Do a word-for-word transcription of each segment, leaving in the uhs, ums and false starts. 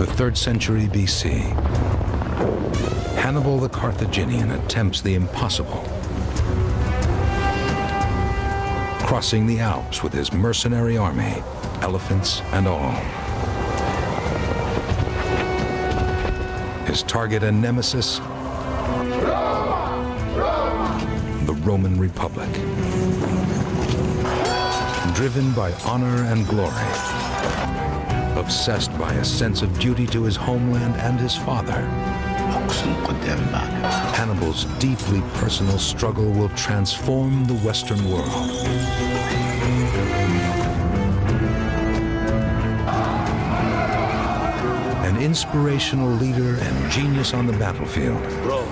the third century B C. Hannibal the Carthaginian attempts the impossible, crossing the Alps with his mercenary army, elephants and all. His target and nemesis, Rome! Rome! the Roman Republic. Driven by honor and glory, obsessed by a sense of duty to his homeland and his father, Hannibal's deeply personal struggle will transform the Western world. An inspirational leader and genius on the battlefield, Rome.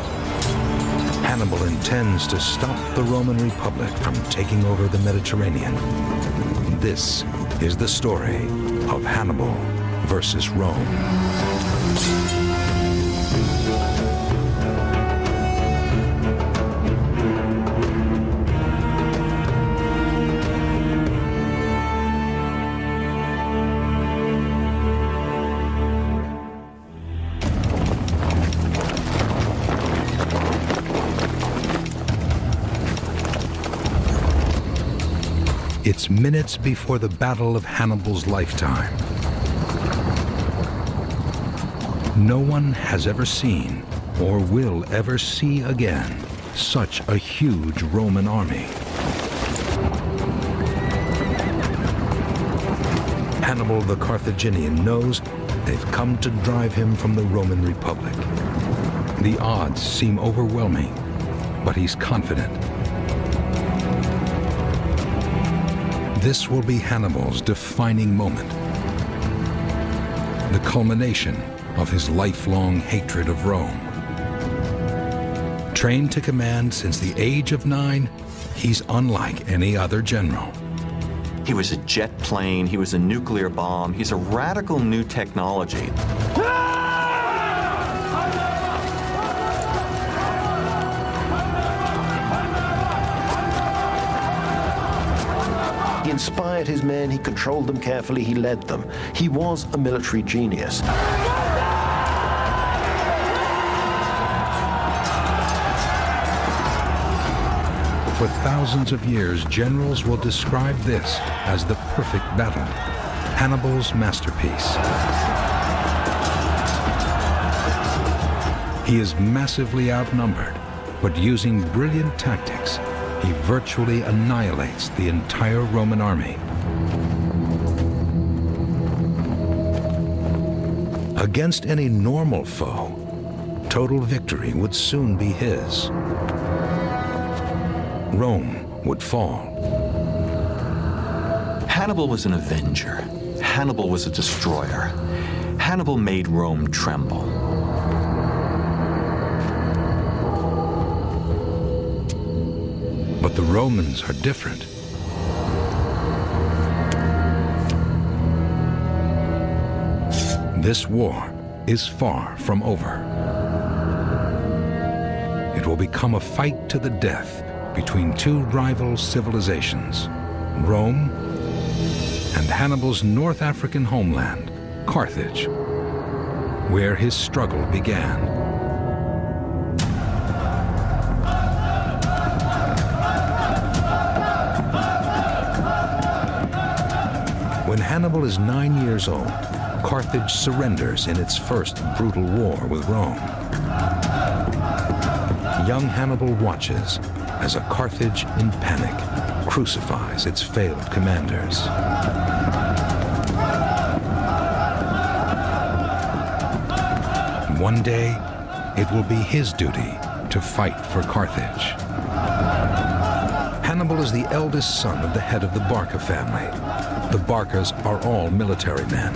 Hannibal intends to stop the Roman Republic from taking over the Mediterranean. This is the story of Hannibal versus Rome. It's minutes before the battle of Hannibal's lifetime. No one has ever seen, or will ever see again, such a huge Roman army. Hannibal the Carthaginian knows they've come to drive him from the Roman Republic. The odds seem overwhelming, but he's confident. This will be Hannibal's defining moment, the culmination of his lifelong hatred of Rome. Trained to command since the age of nine, he's unlike any other general. He was a jet plane, he was a nuclear bomb, he's a radical new technology. He inspired his men, he controlled them carefully, he led them. He was a military genius. For thousands of years, generals will describe this as the perfect battle, Hannibal's masterpiece. He is massively outnumbered, but using brilliant tactics, he virtually annihilates the entire Roman army. Against any normal foe, total victory would soon be his. Rome would fall. Hannibal was an avenger. Hannibal was a destroyer. Hannibal made Rome tremble. But the Romans are different. This war is far from over. It will become a fight to the death between two rival civilizations, Rome and Hannibal's North African homeland, Carthage, where his struggle began. When Hannibal is nine years old, Carthage surrenders in its first brutal war with Rome. Young Hannibal watches as a Carthage in panic crucifies its failed commanders. One day, it will be his duty to fight for Carthage. Hannibal is the eldest son of the head of the Barca family. The Barcas are all military men.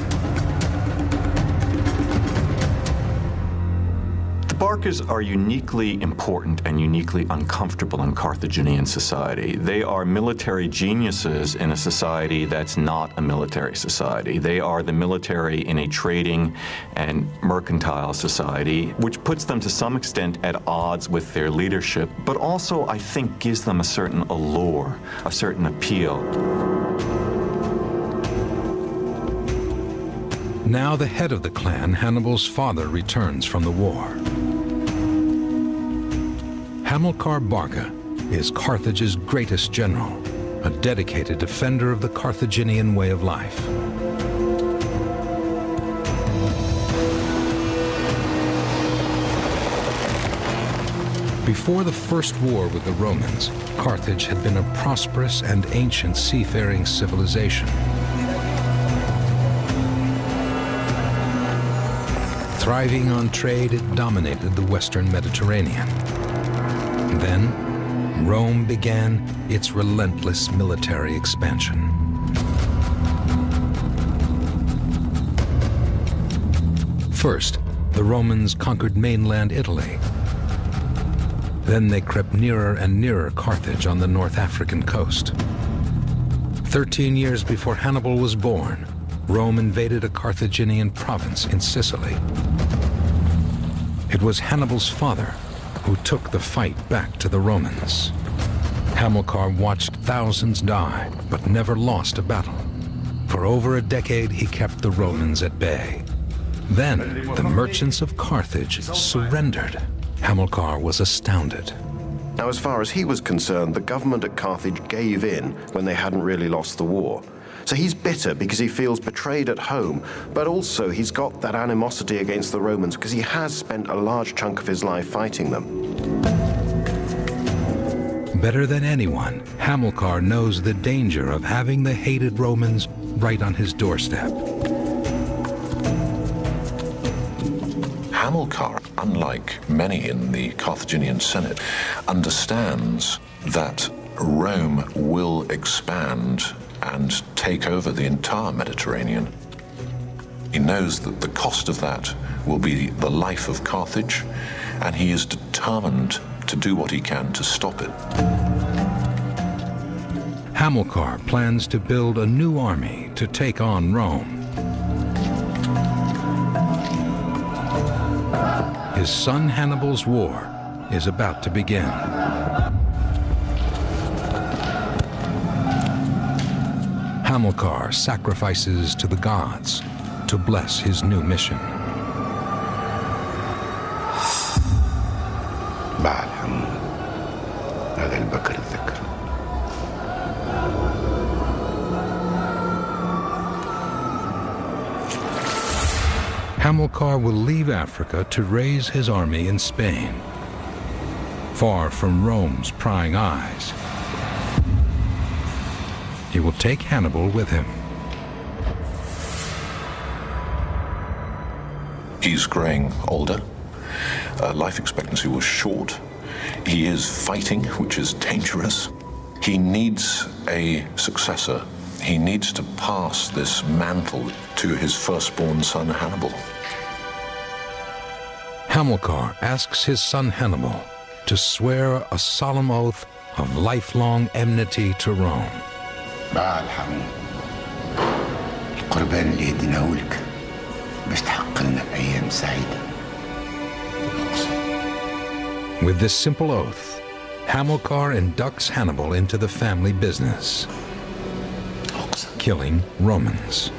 The Barcas are uniquely important and uniquely uncomfortable in Carthaginian society. They are military geniuses in a society that's not a military society. They are the military in a trading and mercantile society, which puts them to some extent at odds with their leadership, but also, I think, gives them a certain allure, a certain appeal. Now the head of the clan, Hannibal's father, returns from the war. Hamilcar Barca is Carthage's greatest general, a dedicated defender of the Carthaginian way of life. Before the first war with the Romans, Carthage had been a prosperous and ancient seafaring civilization. Thriving on trade, it dominated the Western Mediterranean. Then, Rome began its relentless military expansion. First, the Romans conquered mainland Italy. Then they crept nearer and nearer Carthage on the North African coast. Thirteen years before Hannibal was born, Rome invaded a Carthaginian province in Sicily. It was Hannibal's father who took the fight back to the Romans. Hamilcar watched thousands die, but never lost a battle. For over a decade, he kept the Romans at bay. Then, the merchants of Carthage surrendered. Hamilcar was astounded. Now, as far as he was concerned, the government at Carthage gave in when they hadn't really lost the war. So he's bitter because he feels betrayed at home, but also he's got that animosity against the Romans because he has spent a large chunk of his life fighting them. Better than anyone, Hamilcar knows the danger of having the hated Romans right on his doorstep. Hamilcar, unlike many in the Carthaginian Senate, understands that Rome will expand and take over the entire Mediterranean. He knows that the cost of that will be the life of Carthage, and he is determined to do what he can to stop it. Hamilcar plans to build a new army to take on Rome. His son Hannibal's war is about to begin. Hamilcar sacrifices to the gods to bless his new mission. Hamilcar will leave Africa to raise his army in Spain, far from Rome's prying eyes. He will take Hannibal with him. He's growing older. Uh, life expectancy was short. He is fighting, which is dangerous. He needs a successor. He needs to pass this mantle to his firstborn son, Hannibal. Hamilcar asks his son Hannibal to swear a solemn oath of lifelong enmity to Rome. With this simple oath, Hamilcar inducts Hannibal into the family business, killing Romans.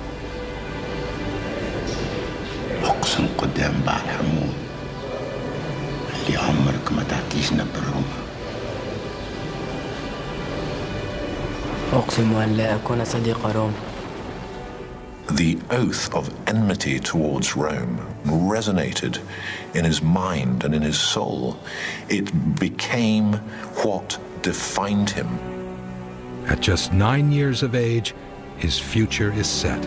The oath of enmity towards Rome resonated in his mind and in his soul. It became what defined him. At just nine years of age, his future is set.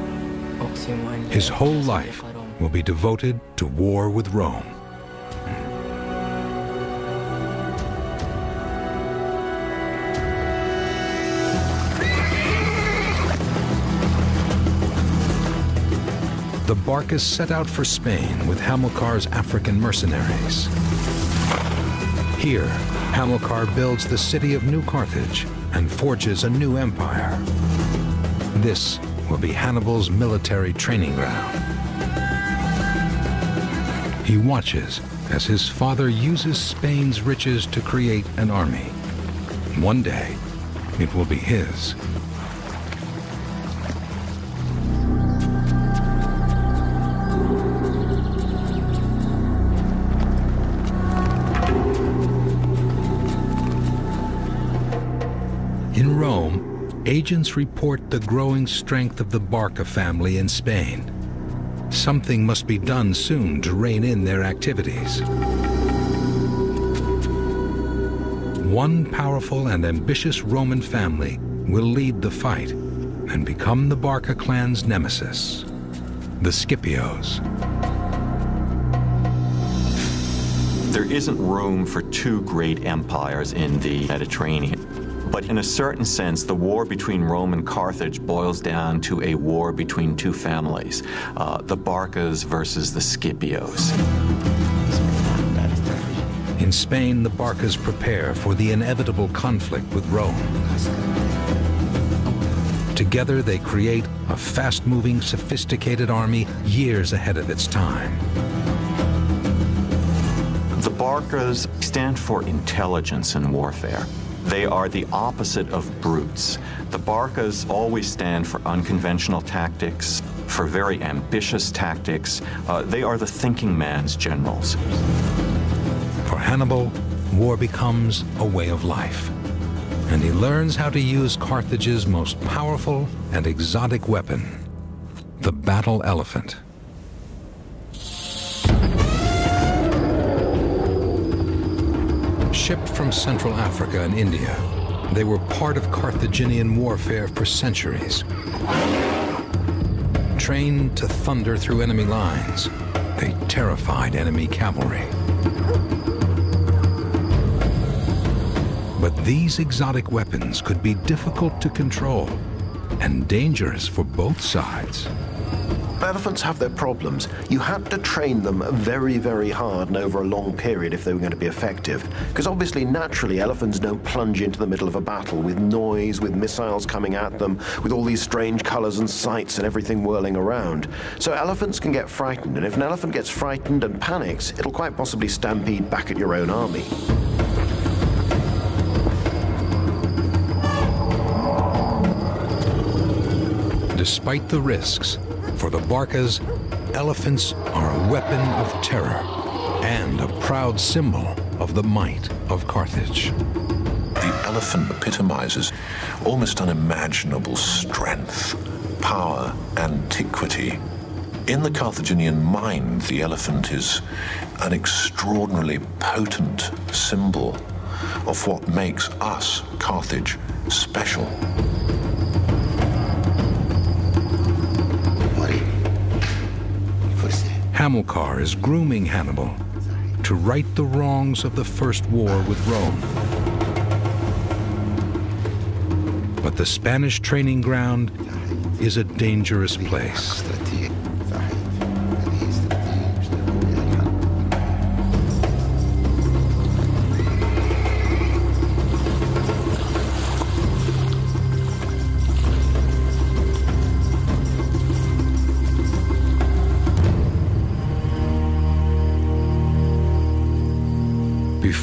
His whole life will be devoted to war with Rome. The Barcas set out for Spain with Hamilcar's African mercenaries. Here, Hamilcar builds the city of New Carthage and forges a new empire. This will be Hannibal's military training ground. He watches as his father uses Spain's riches to create an army. One day, it will be his. agents report the growing strength of the Barca family in Spain. Something must be done soon to rein in their activities. One powerful and ambitious Roman family will lead the fight and become the Barca clan's nemesis, the Scipios. There isn't room for two great empires in the Mediterranean, but in a certain sense, the war between Rome and Carthage boils down to a war between two families, uh, the Barcas versus the Scipios. In Spain, the Barcas prepare for the inevitable conflict with Rome. Together, they create a fast-moving, sophisticated army years ahead of its time. The Barcas stand for intelligence in warfare. They are the opposite of brutes. The Barcas always stand for unconventional tactics, for very ambitious tactics. Uh, they are the thinking man's generals. For Hannibal, war becomes a way of life, and he learns how to use Carthage's most powerful and exotic weapon, the battle elephant. Shipped from Central Africa and India, they were part of Carthaginian warfare for centuries. Trained to thunder through enemy lines, they terrified enemy cavalry. But these exotic weapons could be difficult to control and dangerous for both sides. Elephants have their problems. You had to train them very, very hard and over a long period if they were going to be effective. Because obviously, naturally, elephants don't plunge into the middle of a battle with noise, with missiles coming at them, with all these strange colors and sights and everything whirling around. So elephants can get frightened, and if an elephant gets frightened and panics, it'll quite possibly stampede back at your own army. Despite the risks, for the Barcas, elephants are a weapon of terror and a proud symbol of the might of Carthage. The elephant epitomizes almost unimaginable strength, power, antiquity. In the Carthaginian mind, the elephant is an extraordinarily potent symbol of what makes us, Carthage, special. Hamilcar is grooming Hannibal to right the wrongs of the first war with Rome. But the Spanish training ground is a dangerous place.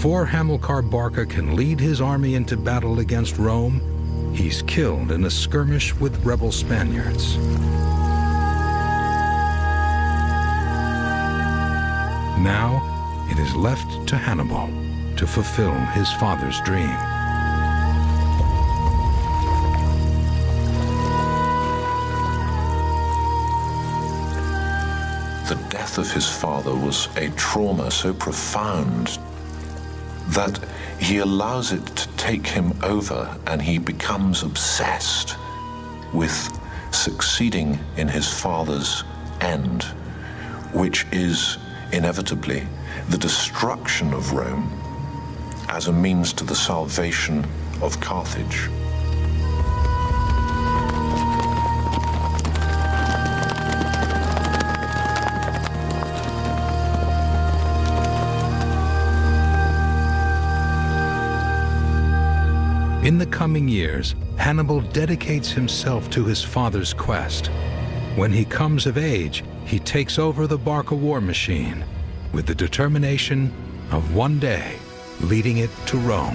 Before Hamilcar Barca can lead his army into battle against Rome, he's killed in a skirmish with rebel Spaniards. Now, it is left to Hannibal to fulfill his father's dream. The death of his father was a trauma so profound that he allows it to take him over, and he becomes obsessed with succeeding in his father's end, which is inevitably the destruction of Rome as a means to the salvation of Carthage. In the coming years, Hannibal dedicates himself to his father's quest. When he comes of age, he takes over the Barca war machine with the determination of one day leading it to Rome.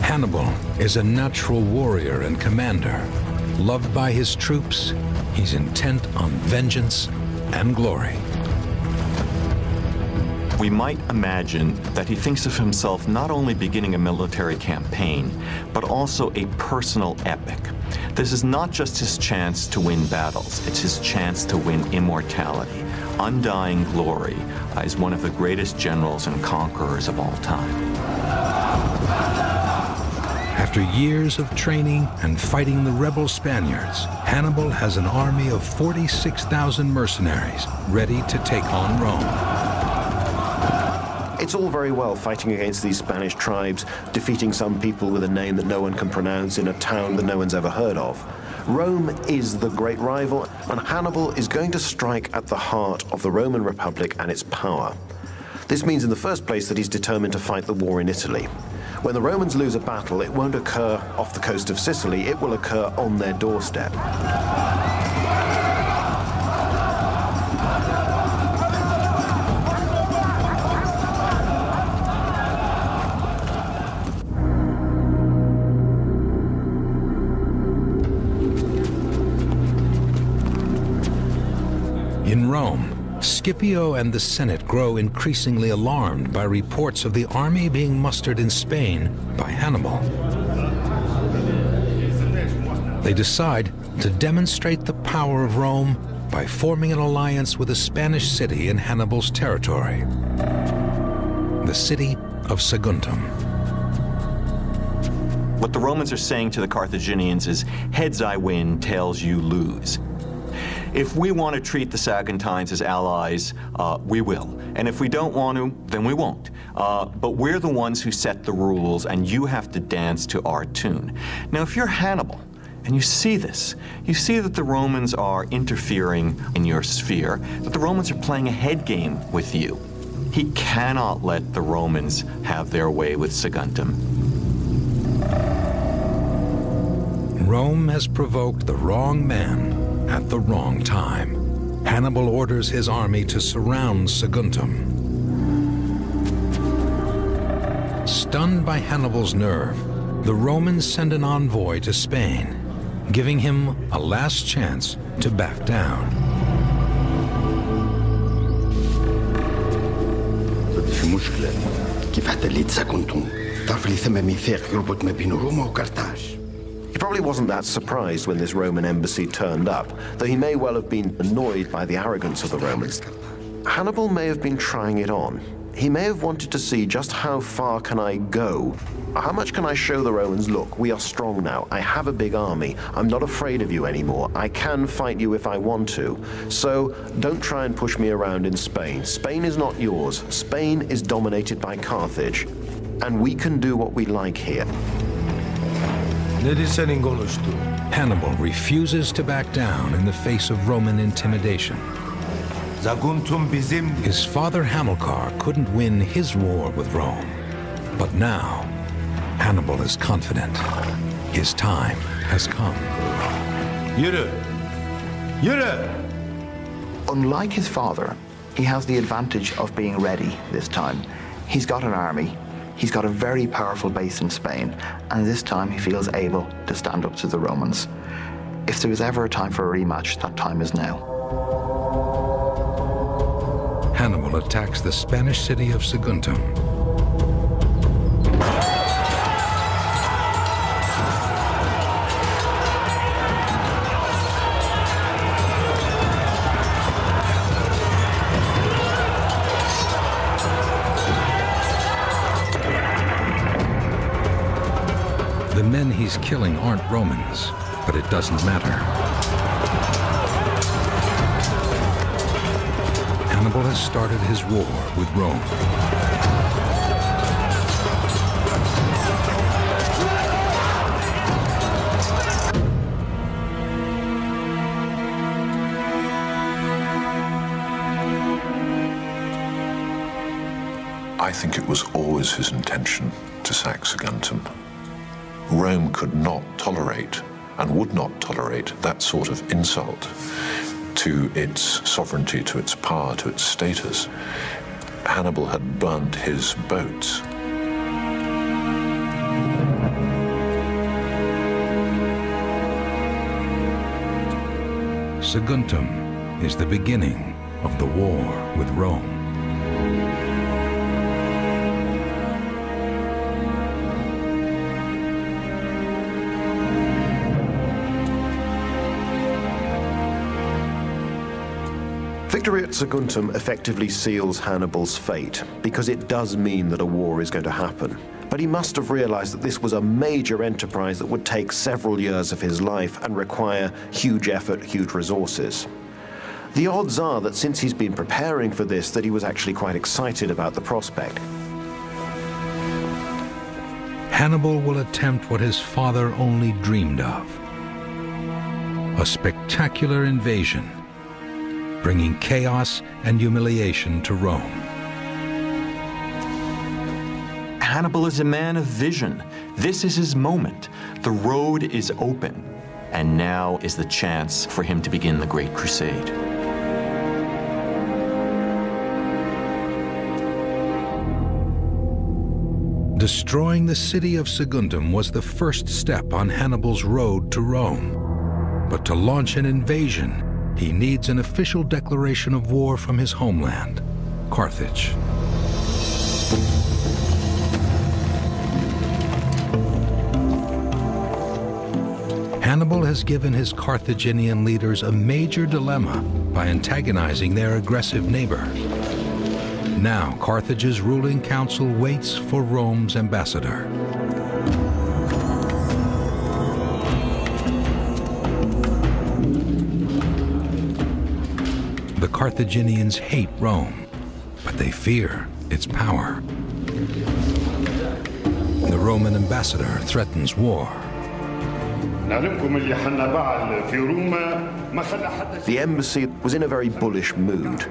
Hannibal is a natural warrior and commander. Loved by his troops, he's intent on vengeance and glory. we might imagine that he thinks of himself not only beginning a military campaign, but also a personal epic. This is not just his chance to win battles, it's his chance to win immortality. Undying glory as one of the greatest generals and conquerors of all time. After years of training and fighting the rebel Spaniards, Hannibal has an army of forty-six thousand mercenaries ready to take on Rome. It's all very well fighting against these Spanish tribes, defeating some people with a name that no one can pronounce in a town that no one's ever heard of. Rome is the great rival, and Hannibal is going to strike at the heart of the Roman Republic and its power. This means in the first place that he's determined to fight the war in Italy. When the Romans lose a battle, it won't occur off the coast of Sicily, it will occur on their doorstep. In Rome, Scipio and the Senate grow increasingly alarmed by reports of the army being mustered in Spain by Hannibal. They decide to demonstrate the power of Rome by forming an alliance with a Spanish city in Hannibal's territory, the city of Saguntum. What the Romans are saying to the Carthaginians is, heads I win, tails you lose. If we want to treat the Saguntines as allies, uh, we will. And if we don't want to, then we won't. Uh, but we're the ones who set the rules, and you have to dance to our tune. Now, if you're Hannibal, and you see this, you see that the Romans are interfering in your sphere, that the Romans are playing a head game with you. He cannot let the Romans have their way with Saguntum. Rome has provoked the wrong man at the wrong time. Hannibal orders his army to surround Saguntum. Stunned by Hannibal's nerve, the Romans send an envoy to Spain, giving him a last chance to back down. He probably wasn't that surprised when this Roman embassy turned up, though he may well have been annoyed by the arrogance of the Romans. Hannibal may have been trying it on. He may have wanted to see just how far can I go? How much can I show the Romans, look, we are strong now, I have a big army, I'm not afraid of you anymore, I can fight you if I want to, so don't try and push me around in Spain. Spain is not yours, Spain is dominated by Carthage, and we can do what we like here. Hannibal refuses to back down in the face of Roman intimidation. His father Hamilcar couldn't win his war with Rome. But now, Hannibal is confident. His time has come. Yürü! Yürü! Unlike his father, he has the advantage of being ready this time. He's got an army. He's got a very powerful base in Spain, and this time he feels able to stand up to the Romans. If there was ever a time for a rematch, that time is now. Hannibal attacks the Spanish city of Saguntum. The men he's killing aren't Romans, but it doesn't matter. Hannibal has started his war with Rome. I think it was always his intention to sack Saguntum. Rome could not tolerate and would not tolerate that sort of insult to its sovereignty, to its power, to its status. Hannibal had burnt his boats. Saguntum is the beginning of the war with Rome. victory at Saguntum effectively seals Hannibal's fate, because it does mean that a war is going to happen. But he must have realized that this was a major enterprise that would take several years of his life and require huge effort, huge resources. The odds are that since he's been preparing for this, that he was actually quite excited about the prospect. Hannibal will attempt what his father only dreamed of, a spectacular invasion, bringing chaos and humiliation to Rome. Hannibal is a man of vision. This is his moment. The road is open, and now is the chance for him to begin the Great Crusade. Destroying the city of Saguntum was the first step on Hannibal's road to Rome. But to launch an invasion, he needs an official declaration of war from his homeland, Carthage. Hannibal has given his Carthaginian leaders a major dilemma by antagonizing their aggressive neighbor. Now, Carthage's ruling council waits for Rome's ambassador. The Carthaginians hate Rome, but they fear its power. The Roman ambassador threatens war. The embassy was in a very bullish mood.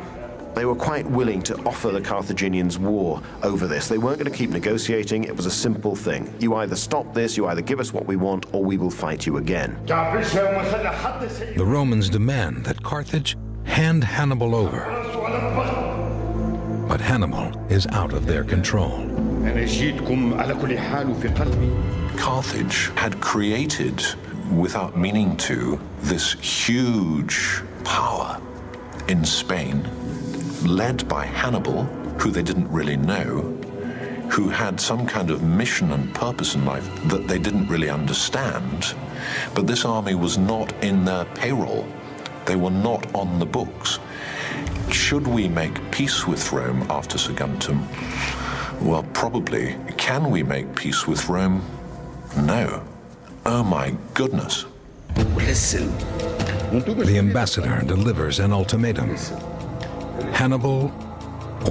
They were quite willing to offer the Carthaginians war over this. They weren't going to keep negotiating. It was a simple thing. You either stop this, you either give us what we want, or we will fight you again. The Romans demand that Carthage hand Hannibal over. But Hannibal is out of their control. Carthage had created, without meaning to, this huge power in Spain, led by Hannibal, who they didn't really know, who had some kind of mission and purpose in life that they didn't really understand. But this army was not in their payroll. They were not on the books. Should we make peace with Rome after Saguntum? Well, probably. Can we make peace with Rome? No. Oh my goodness. Listen. The ambassador delivers an ultimatum. Hannibal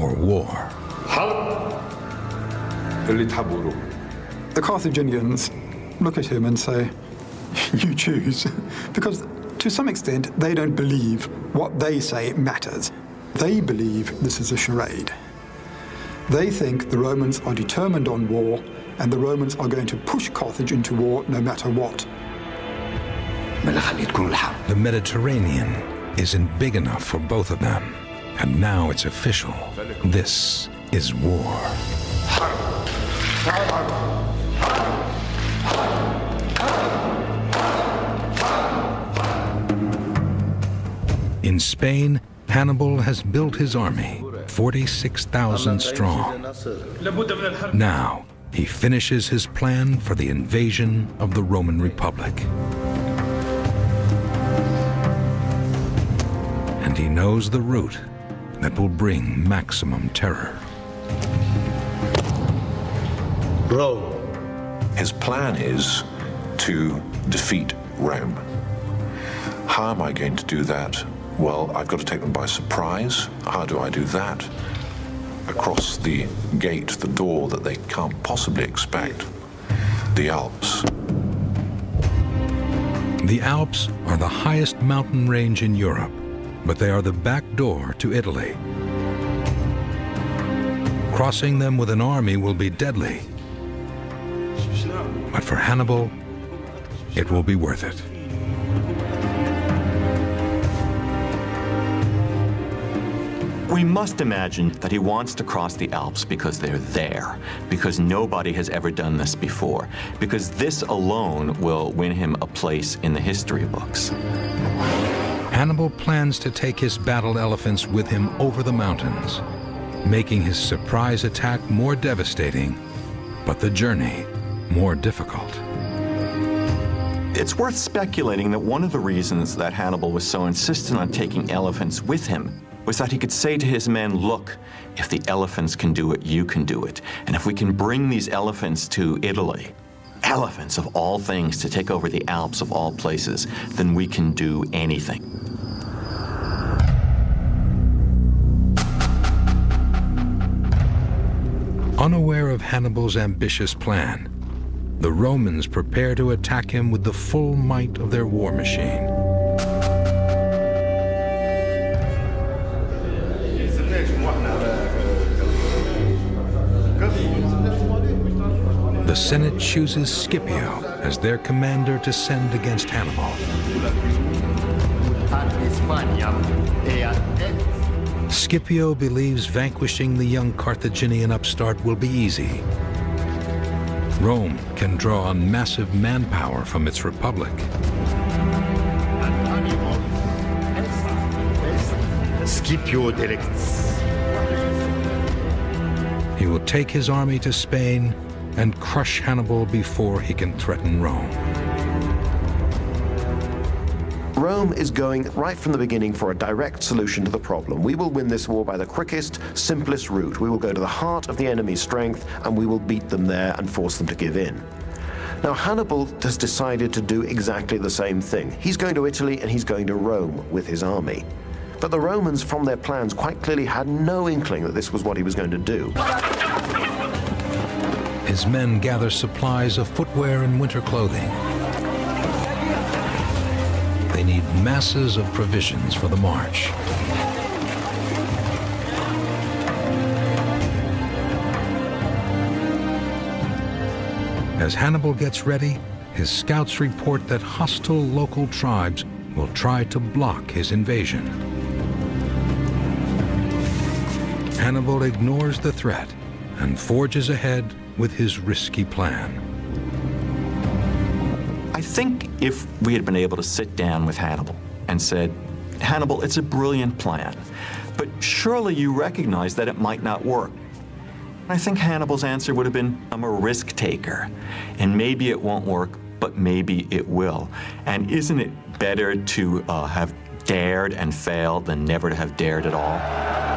or war? The Carthaginians look at him and say, you choose. Because to some extent, they don't believe what they say matters. They believe this is a charade. They think the Romans are determined on war, and the Romans are going to push Carthage into war no matter what. The Mediterranean isn't big enough for both of them. And now it's official. This is war. In Spain, Hannibal has built his army, forty-six thousand strong. Now, he finishes his plan for the invasion of the Roman Republic. And he knows the route that will bring maximum terror. Rome. His plan is to defeat Rome. How am I going to do that? Well, I've got to take them by surprise. How do I do that? Across the gate, the door that they can't possibly expect, the Alps. The Alps are the highest mountain range in Europe, but they are the back door to Italy. Crossing them with an army will be deadly. But for Hannibal, it will be worth it. We must imagine that he wants to cross the Alps because they're there, because nobody has ever done this before, because this alone will win him a place in the history books. Hannibal plans to take his battle elephants with him over the mountains, making his surprise attack more devastating, but the journey more difficult. It's worth speculating that one of the reasons that Hannibal was so insistent on taking elephants with him was that he could say to his men, look, if the elephants can do it, you can do it. And if we can bring these elephants to Italy, elephants of all things, to take over the Alps of all places, then we can do anything. Unaware of Hannibal's ambitious plan, the Romans prepare to attack him with the full might of their war machine. The Senate chooses Scipio as their commander to send against Hannibal. Scipio believes vanquishing the young Carthaginian upstart will be easy. Rome can draw on massive manpower from its republic. He will take his army to Spain and crush Hannibal before he can threaten Rome. Rome is going right from the beginning for a direct solution to the problem. We will win this war by the quickest, simplest route. We will go to the heart of the enemy's strength, and we will beat them there and force them to give in. Now, Hannibal has decided to do exactly the same thing. He's going to Italy and he's going to Rome with his army. But the Romans, from their plans, quite clearly had no inkling that this was what he was going to do. His men gather supplies of footwear and winter clothing. They need masses of provisions for the march. As Hannibal gets ready, his scouts report that hostile local tribes will try to block his invasion. Hannibal ignores the threat and forges ahead with his risky plan. I think if we had been able to sit down with Hannibal and said, Hannibal, it's a brilliant plan, but surely you recognize that it might not work. I think Hannibal's answer would have been, I'm a risk taker, and maybe it won't work, but maybe it will. And isn't it better to uh, have dared and failed than never to have dared at all?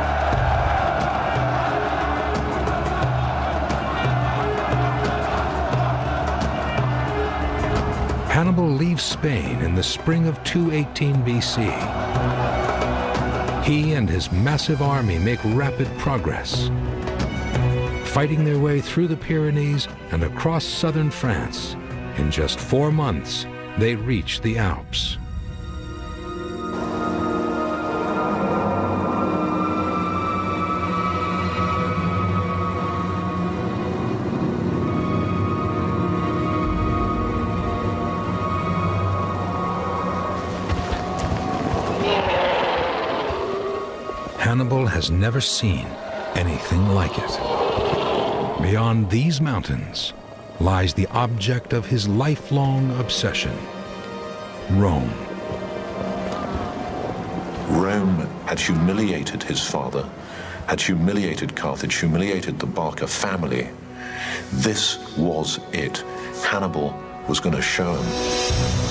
Hannibal leaves Spain in the spring of two eighteen B C. He and his massive army make rapid progress, fighting their way through the Pyrenees and across southern France. In just four months, they reach the Alps. Hannibal has never seen anything like it. Beyond these mountains lies the object of his lifelong obsession, Rome. Rome had humiliated his father, had humiliated Carthage, humiliated the Barca family. This was it. Hannibal was going to show him.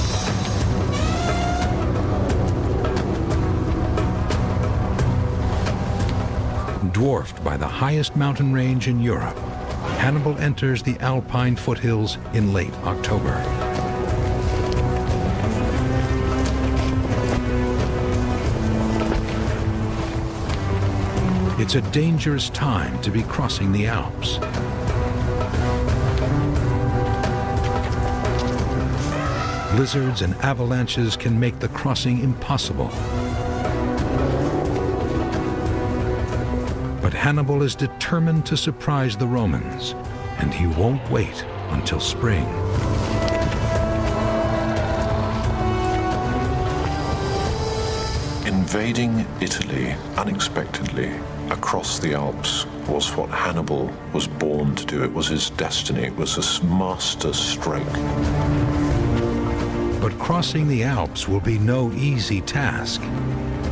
Dwarfed by the highest mountain range in Europe, Hannibal enters the Alpine foothills in late October. It's a dangerous time to be crossing the Alps. Blizzards and avalanches can make the crossing impossible. Hannibal is determined to surprise the Romans, and he won't wait until spring. Invading Italy unexpectedly across the Alps was what Hannibal was born to do. It was his destiny. It was his master stroke. But crossing the Alps will be no easy task.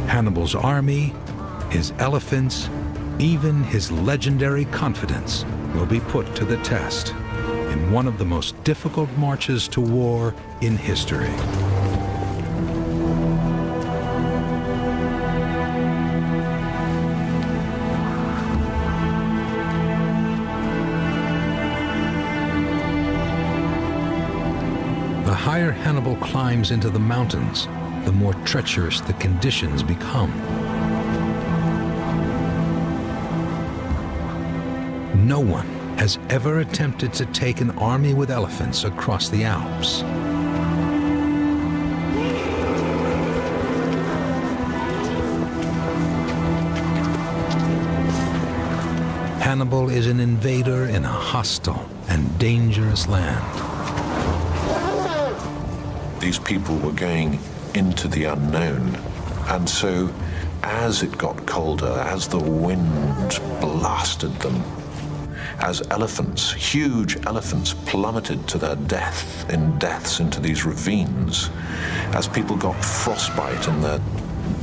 Hannibal's army, his elephants, even his legendary confidence will be put to the test in one of the most difficult marches to war in history. higher Hannibal climbs into the mountains, the more treacherous the conditions become. No one has ever attempted to take an army with elephants across the Alps. Hannibal is an invader in a hostile and dangerous land. These people were going into the unknown, and so as it got colder, as the wind blasted them, as elephants, huge elephants, plummeted to their death in deaths into these ravines, as people got frostbite and their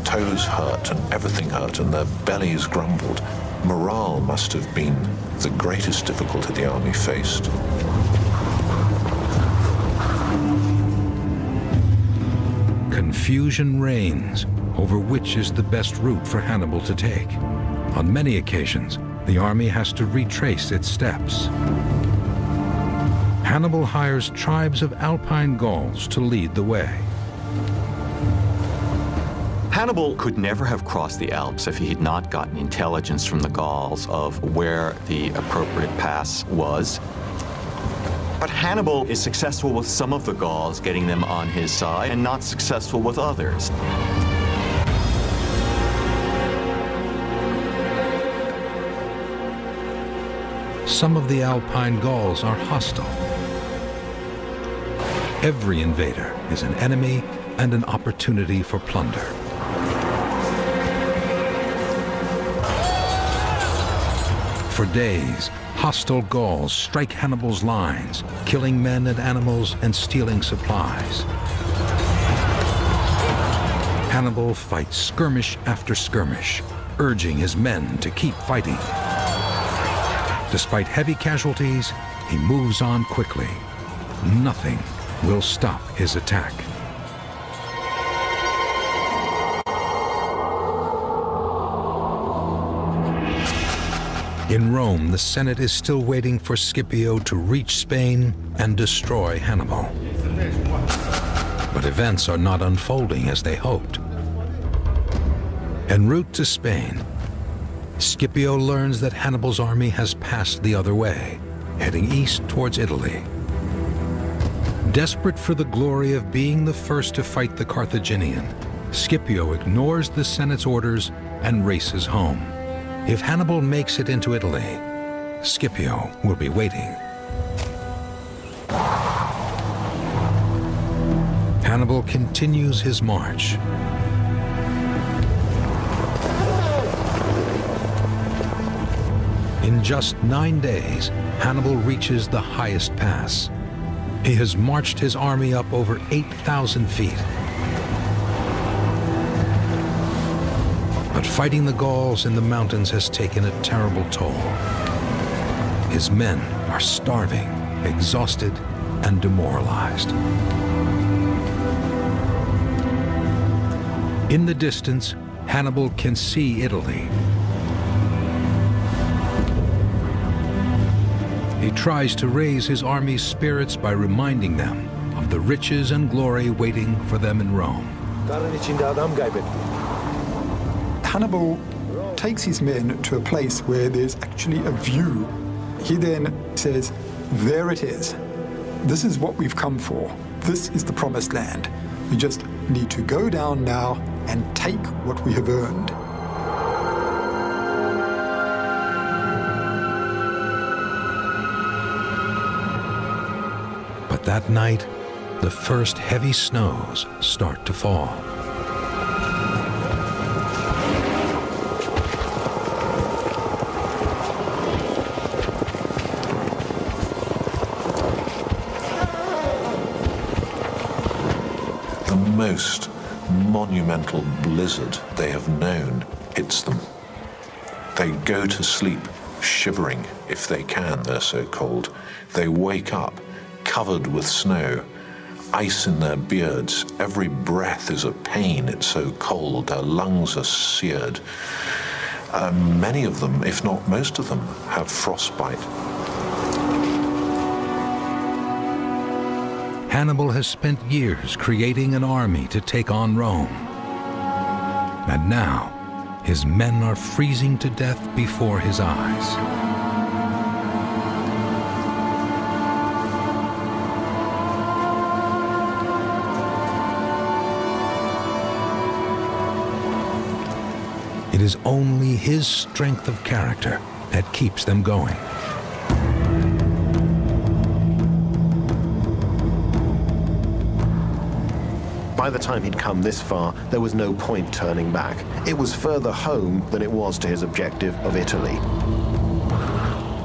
toes hurt and everything hurt and their bellies grumbled, morale must have been the greatest difficulty the army faced. Confusion reigns over which is the best route for Hannibal to take. On many occasions, the army has to retrace its steps. Hannibal hires tribes of Alpine Gauls to lead the way. Hannibal could never have crossed the Alps if he had not gotten intelligence from the Gauls of where the appropriate pass was. But Hannibal is successful with some of the Gauls, getting them on his side, and not successful with others. Some of the Alpine Gauls are hostile. Every invader is an enemy and an opportunity for plunder. For days, hostile Gauls strike Hannibal's lines, killing men and animals and stealing supplies. Hannibal fights skirmish after skirmish, urging his men to keep fighting. Despite heavy casualties, he moves on quickly. Nothing will stop his attack. In Rome, the Senate is still waiting for Scipio to reach Spain and destroy Hannibal. But events are not unfolding as they hoped. En route to Spain, Scipio learns that Hannibal's army has passed the other way, heading east towards Italy. Desperate for the glory of being the first to fight the Carthaginian, Scipio ignores the Senate's orders and races home. If Hannibal makes it into Italy, Scipio will be waiting. Hannibal continues his march. In just nine days, Hannibal reaches the highest pass. He has marched his army up over eight thousand feet. But fighting the Gauls in the mountains has taken a terrible toll. His men are starving, exhausted, and demoralized. In the distance, Hannibal can see Italy. He tries to raise his army's spirits by reminding them of the riches and glory waiting for them in Rome. Hannibal takes his men to a place where there's actually a view. He then says, there it is. This is what we've come for. This is the promised land. We just need to go down now and take what we have earned. That night, the first heavy snows start to fall. The most monumental blizzard they have known hits them. They go to sleep shivering, if they can, they're so cold. They wake up covered with snow, ice in their beards. Every breath is a pain, it's so cold, their lungs are seared. Uh, many of them, if not most of them, have frostbite. Hannibal has spent years creating an army to take on Rome. And now, his men are freezing to death before his eyes. It is only his strength of character that keeps them going. By the time he'd come this far, there was no point turning back. It was further home than it was to his objective of Italy.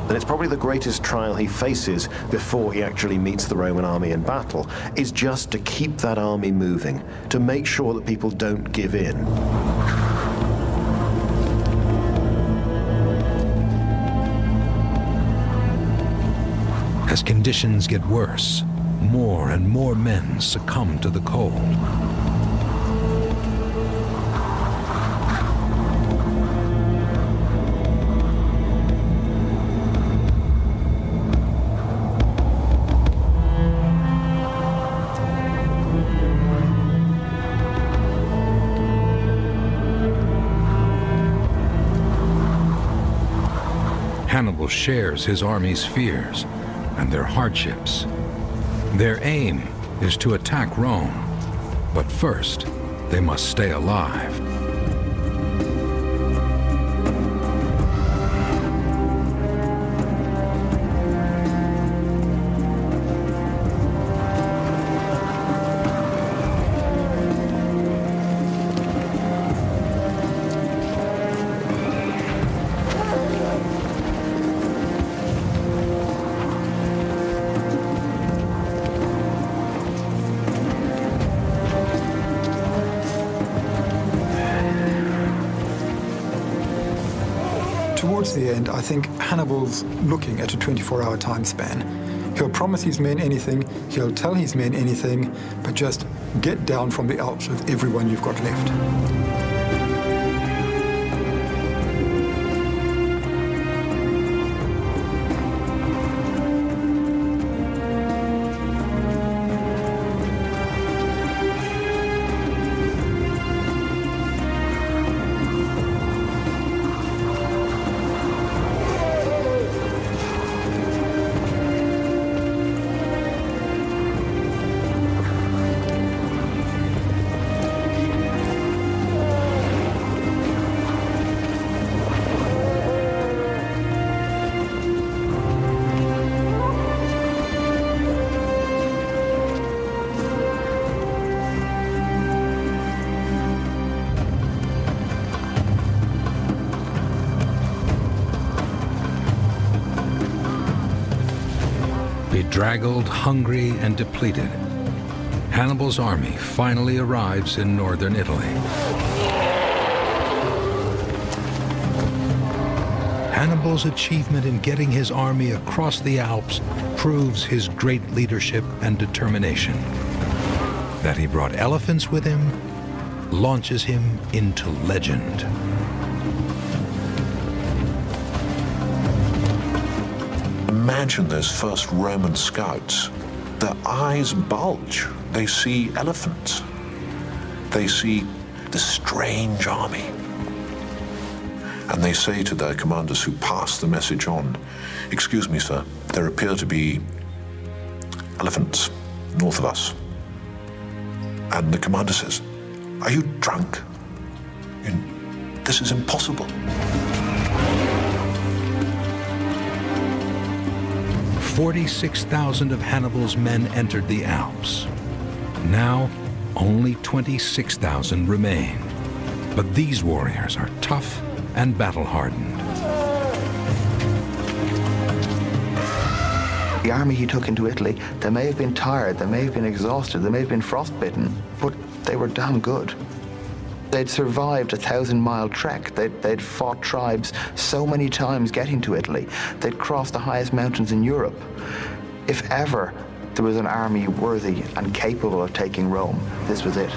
And it's probably the greatest trial he faces before he actually meets the Roman army in battle, is just to keep that army moving, to make sure that people don't give in. As conditions get worse, more and more men succumb to the cold. Hannibal shares his army's fears and their hardships. Their aim is to attack Rome, but first, they must stay alive. Towards the end, I think Hannibal's looking at a twenty-four hour time span. He'll promise his men anything, he'll tell his men anything, but just get down from the Alps with everyone you've got left. Bedraggled, hungry, and depleted, Hannibal's army finally arrives in northern Italy. Hannibal's achievement in getting his army across the Alps proves his great leadership and determination. That he brought elephants with him launches him into legend. Imagine those first Roman scouts. Their eyes bulge. They see elephants. They see the strange army. And they say to their commanders who pass the message on, "Excuse me, sir, there appear to be elephants north of us." And the commander says, "Are you drunk? This is impossible." forty-six thousand of Hannibal's men entered the Alps. Now, only twenty-six thousand remain. But these warriors are tough and battle-hardened. The army he took into Italy, they may have been tired, they may have been exhausted, they may have been frostbitten, but they were damn good. They'd survived a thousand mile trek. They'd, they'd fought tribes so many times getting to Italy. They'd crossed the highest mountains in Europe. If ever there was an army worthy and capable of taking Rome, this was it.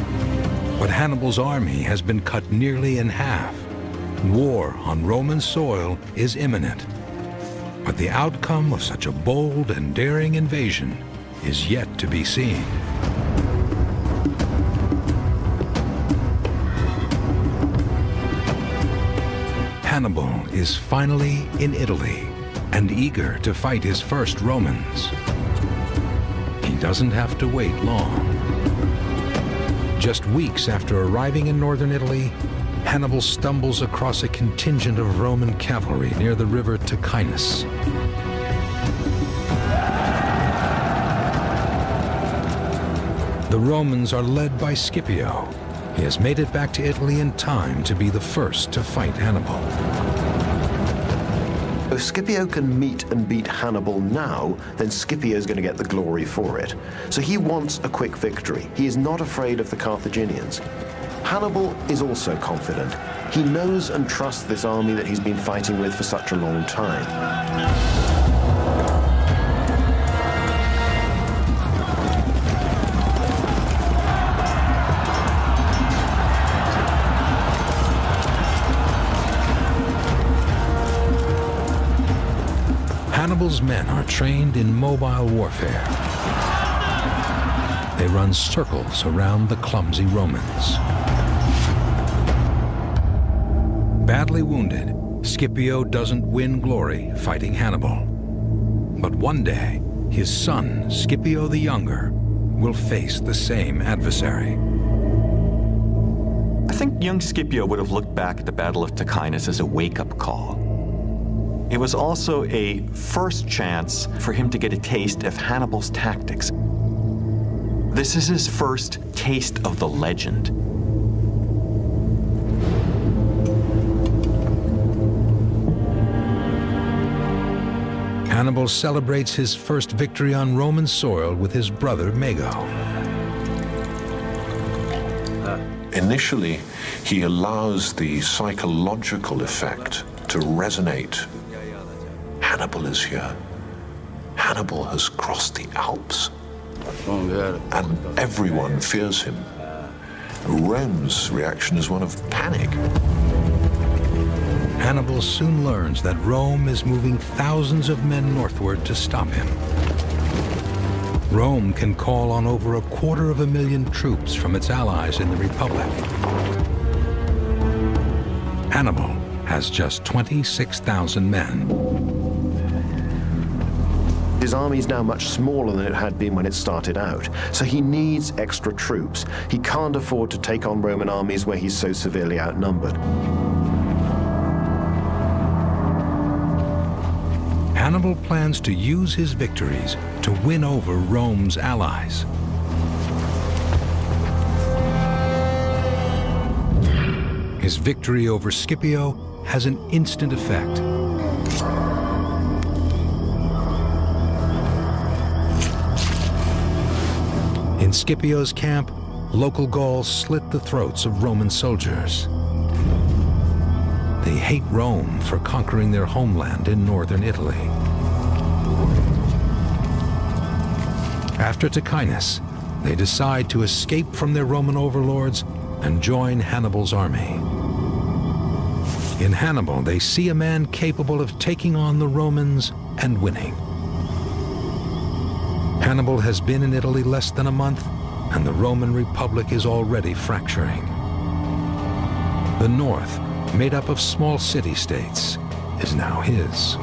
But Hannibal's army has been cut nearly in half. War on Roman soil is imminent. But the outcome of such a bold and daring invasion is yet to be seen. Hannibal is finally in Italy and eager to fight his first Romans. He doesn't have to wait long. Just weeks after arriving in northern Italy, Hannibal stumbles across a contingent of Roman cavalry near the river Ticinus. The Romans are led by Scipio. He has made it back to Italy in time to be the first to fight Hannibal. If Scipio can meet and beat Hannibal now, then Scipio's going to get the glory for it. So he wants a quick victory. He is not afraid of the Carthaginians. Hannibal is also confident. He knows and trusts this army that he's been fighting with for such a long time. Hannibal's men are trained in mobile warfare. They run circles around the clumsy Romans. Badly wounded, Scipio doesn't win glory fighting Hannibal. But one day, his son, Scipio the Younger, will face the same adversary. I think young Scipio would have looked back at the Battle of Ticinus as a wake-up call. It was also a first chance for him to get a taste of Hannibal's tactics. This is his first taste of the legend. Hannibal celebrates his first victory on Roman soil with his brother Mago. Initially, he allows the psychological effect to resonate. Hannibal is here. Hannibal has crossed the Alps, and everyone fears him. Rome's reaction is one of panic. Hannibal soon learns that Rome is moving thousands of men northward to stop him. Rome can call on over a quarter of a million troops from its allies in the Republic. Hannibal has just twenty-six thousand men. His army is now much smaller than it had been when it started out, so he needs extra troops. He can't afford to take on Roman armies where he's so severely outnumbered. Hannibal plans to use his victories to win over Rome's allies. His victory over Scipio has an instant effect. In Scipio's camp, local Gauls slit the throats of Roman soldiers. They hate Rome for conquering their homeland in northern Italy. After Ticinus, they decide to escape from their Roman overlords and join Hannibal's army. In Hannibal, they see a man capable of taking on the Romans and winning. Hannibal has been in Italy less than a month, and the Roman Republic is already fracturing. The north, made up of small city-states, is now his.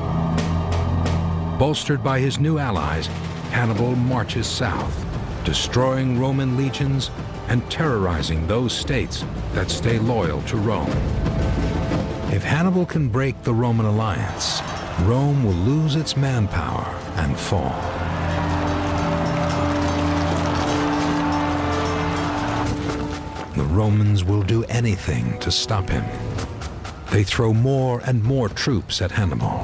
Bolstered by his new allies, Hannibal marches south, destroying Roman legions and terrorizing those states that stay loyal to Rome. If Hannibal can break the Roman alliance, Rome will lose its manpower and fall. The Romans will do anything to stop him. They throw more and more troops at Hannibal.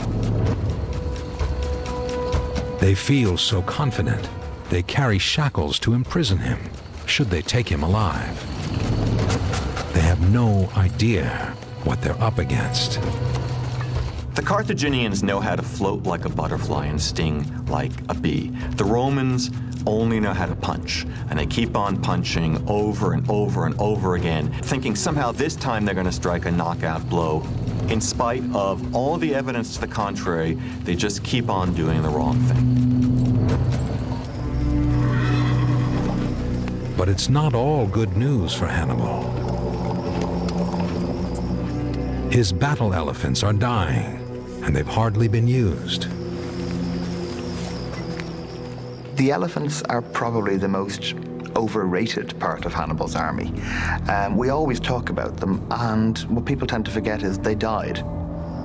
They feel so confident, they carry shackles to imprison him, should they take him alive. They have no idea what they're up against. The Carthaginians know how to float like a butterfly and sting like a bee. The Romans only know how to punch, and they keep on punching over and over and over again, thinking somehow this time they're going to strike a knockout blow. In spite of all the evidence to the contrary, they just keep on doing the wrong thing. But it's not all good news for Hannibal. His battle elephants are dying, and they've hardly been used. The elephants are probably the most overrated part of Hannibal's army. Um, we always talk about them, and what people tend to forget is they died.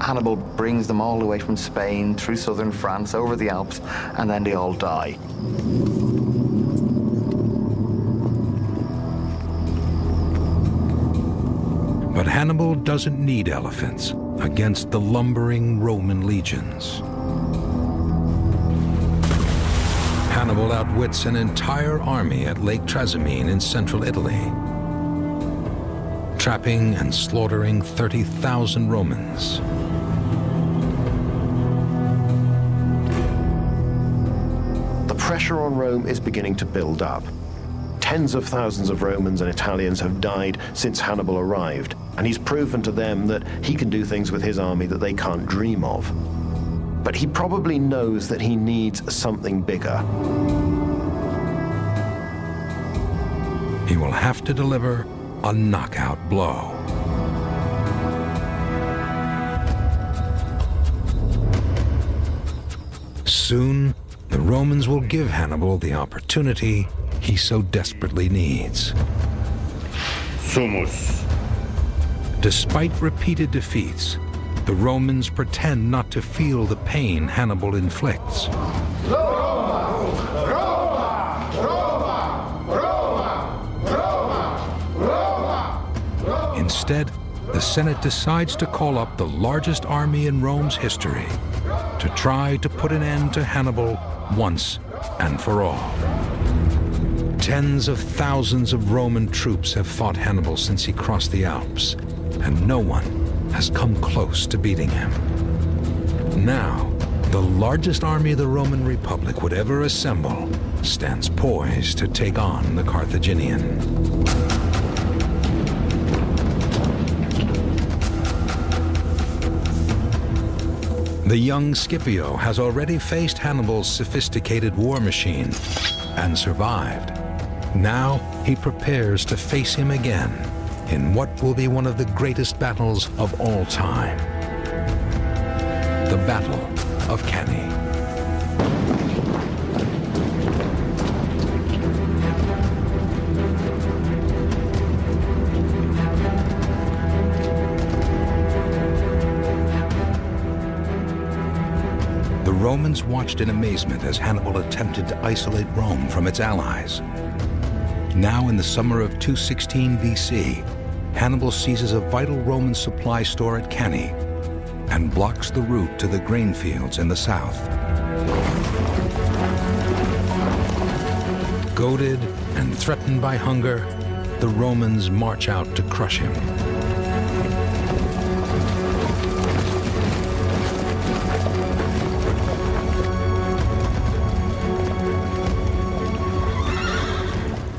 Hannibal brings them all the way from Spain, through southern France, over the Alps, and then they all die. But Hannibal doesn't need elephants against the lumbering Roman legions. Hannibal outwits an entire army at Lake Trasimene in central Italy, trapping and slaughtering thirty thousand Romans. The pressure on Rome is beginning to build up. Tens of thousands of Romans and Italians have died since Hannibal arrived, and he's proven to them that he can do things with his army that they can't dream of. But he probably knows that he needs something bigger. He will have to deliver a knockout blow. Soon, the Romans will give Hannibal the opportunity he so desperately needs. Sumus. Despite repeated defeats, the Romans pretend not to feel the pain Hannibal inflicts. Roma! Roma! Roma! Roma! Roma! Roma! Roma! Instead, the Senate decides to call up the largest army in Rome's history to try to put an end to Hannibal once and for all. Tens of thousands of Roman troops have fought Hannibal since he crossed the Alps, and no one has come close to beating him. Now, the largest army the Roman Republic would ever assemble stands poised to take on the Carthaginian. The young Scipio has already faced Hannibal's sophisticated war machine and survived. Now, he prepares to face him again in what will be one of the greatest battles of all time, the Battle of Cannae. The Romans watched in amazement as Hannibal attempted to isolate Rome from its allies. Now, in the summer of two sixteen B C, Hannibal seizes a vital Roman supply store at Cannae and blocks the route to the grain fields in the south. Goaded and threatened by hunger, the Romans march out to crush him.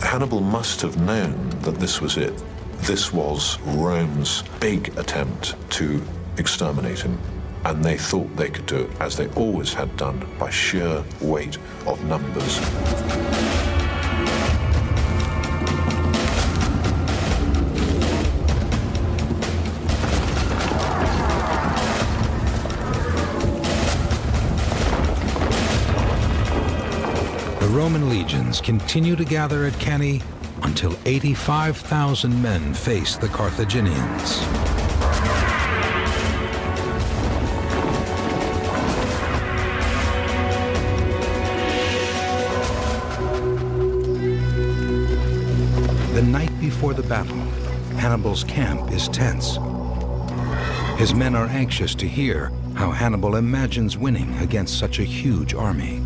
Hannibal must have known that this was it. This was Rome's big attempt to exterminate him, and they thought they could do it, as they always had done, by sheer weight of numbers. Roman legions continue to gather at Cannae until eighty-five thousand men face the Carthaginians. The night before the battle, Hannibal's camp is tense. His men are anxious to hear how Hannibal imagines winning against such a huge army.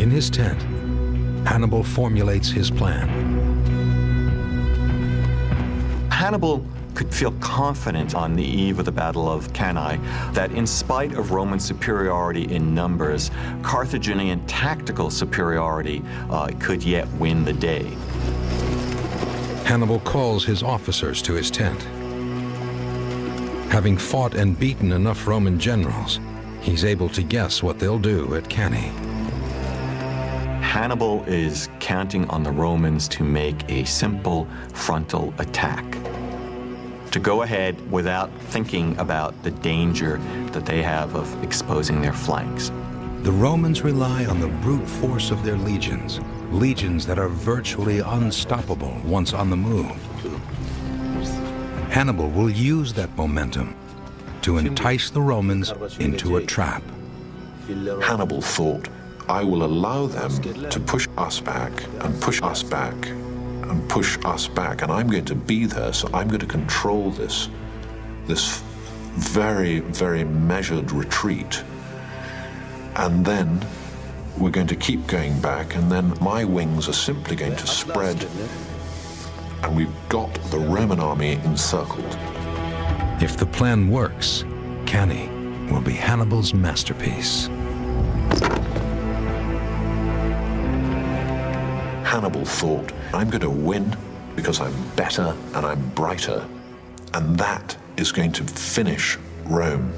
In his tent, Hannibal formulates his plan. Hannibal could feel confident on the eve of the Battle of Cannae that in spite of Roman superiority in numbers, Carthaginian tactical superiority uh, could yet win the day. Hannibal calls his officers to his tent. Having fought and beaten enough Roman generals, he's able to guess what they'll do at Cannae. Hannibal is counting on the Romans to make a simple frontal attack, to go ahead without thinking about the danger that they have of exposing their flanks. The Romans rely on the brute force of their legions, legions that are virtually unstoppable once on the move. Hannibal will use that momentum to entice the Romans into a trap. Hannibal thought, I will allow them to push us back and push us back and push us back, and I'm going to be there, so I'm going to control this, this very, very measured retreat. And then we're going to keep going back, and then my wings are simply going to spread, and we've got the Roman army encircled. If the plan works, Cannae will be Hannibal's masterpiece. Hannibal thought, I'm going to win because I'm better and I'm brighter, and that is going to finish Rome.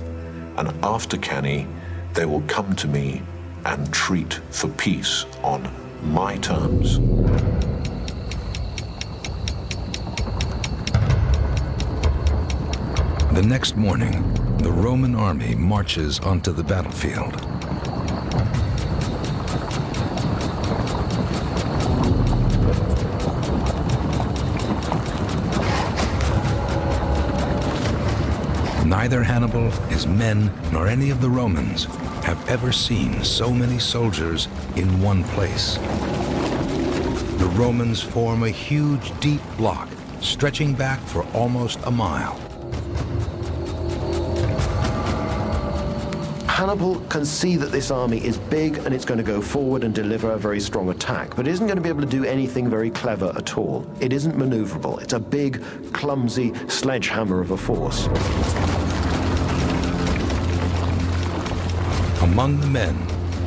And after Cannae, they will come to me and treat for peace on my terms. The next morning, the Roman army marches onto the battlefield. Neither Hannibal, his men, nor any of the Romans have ever seen so many soldiers in one place. The Romans form a huge, deep block, stretching back for almost a mile. Hannibal can see that this army is big and it's going to go forward and deliver a very strong attack, but it isn't going to be able to do anything very clever at all. It isn't maneuverable. It's a big, clumsy sledgehammer of a force. Among the men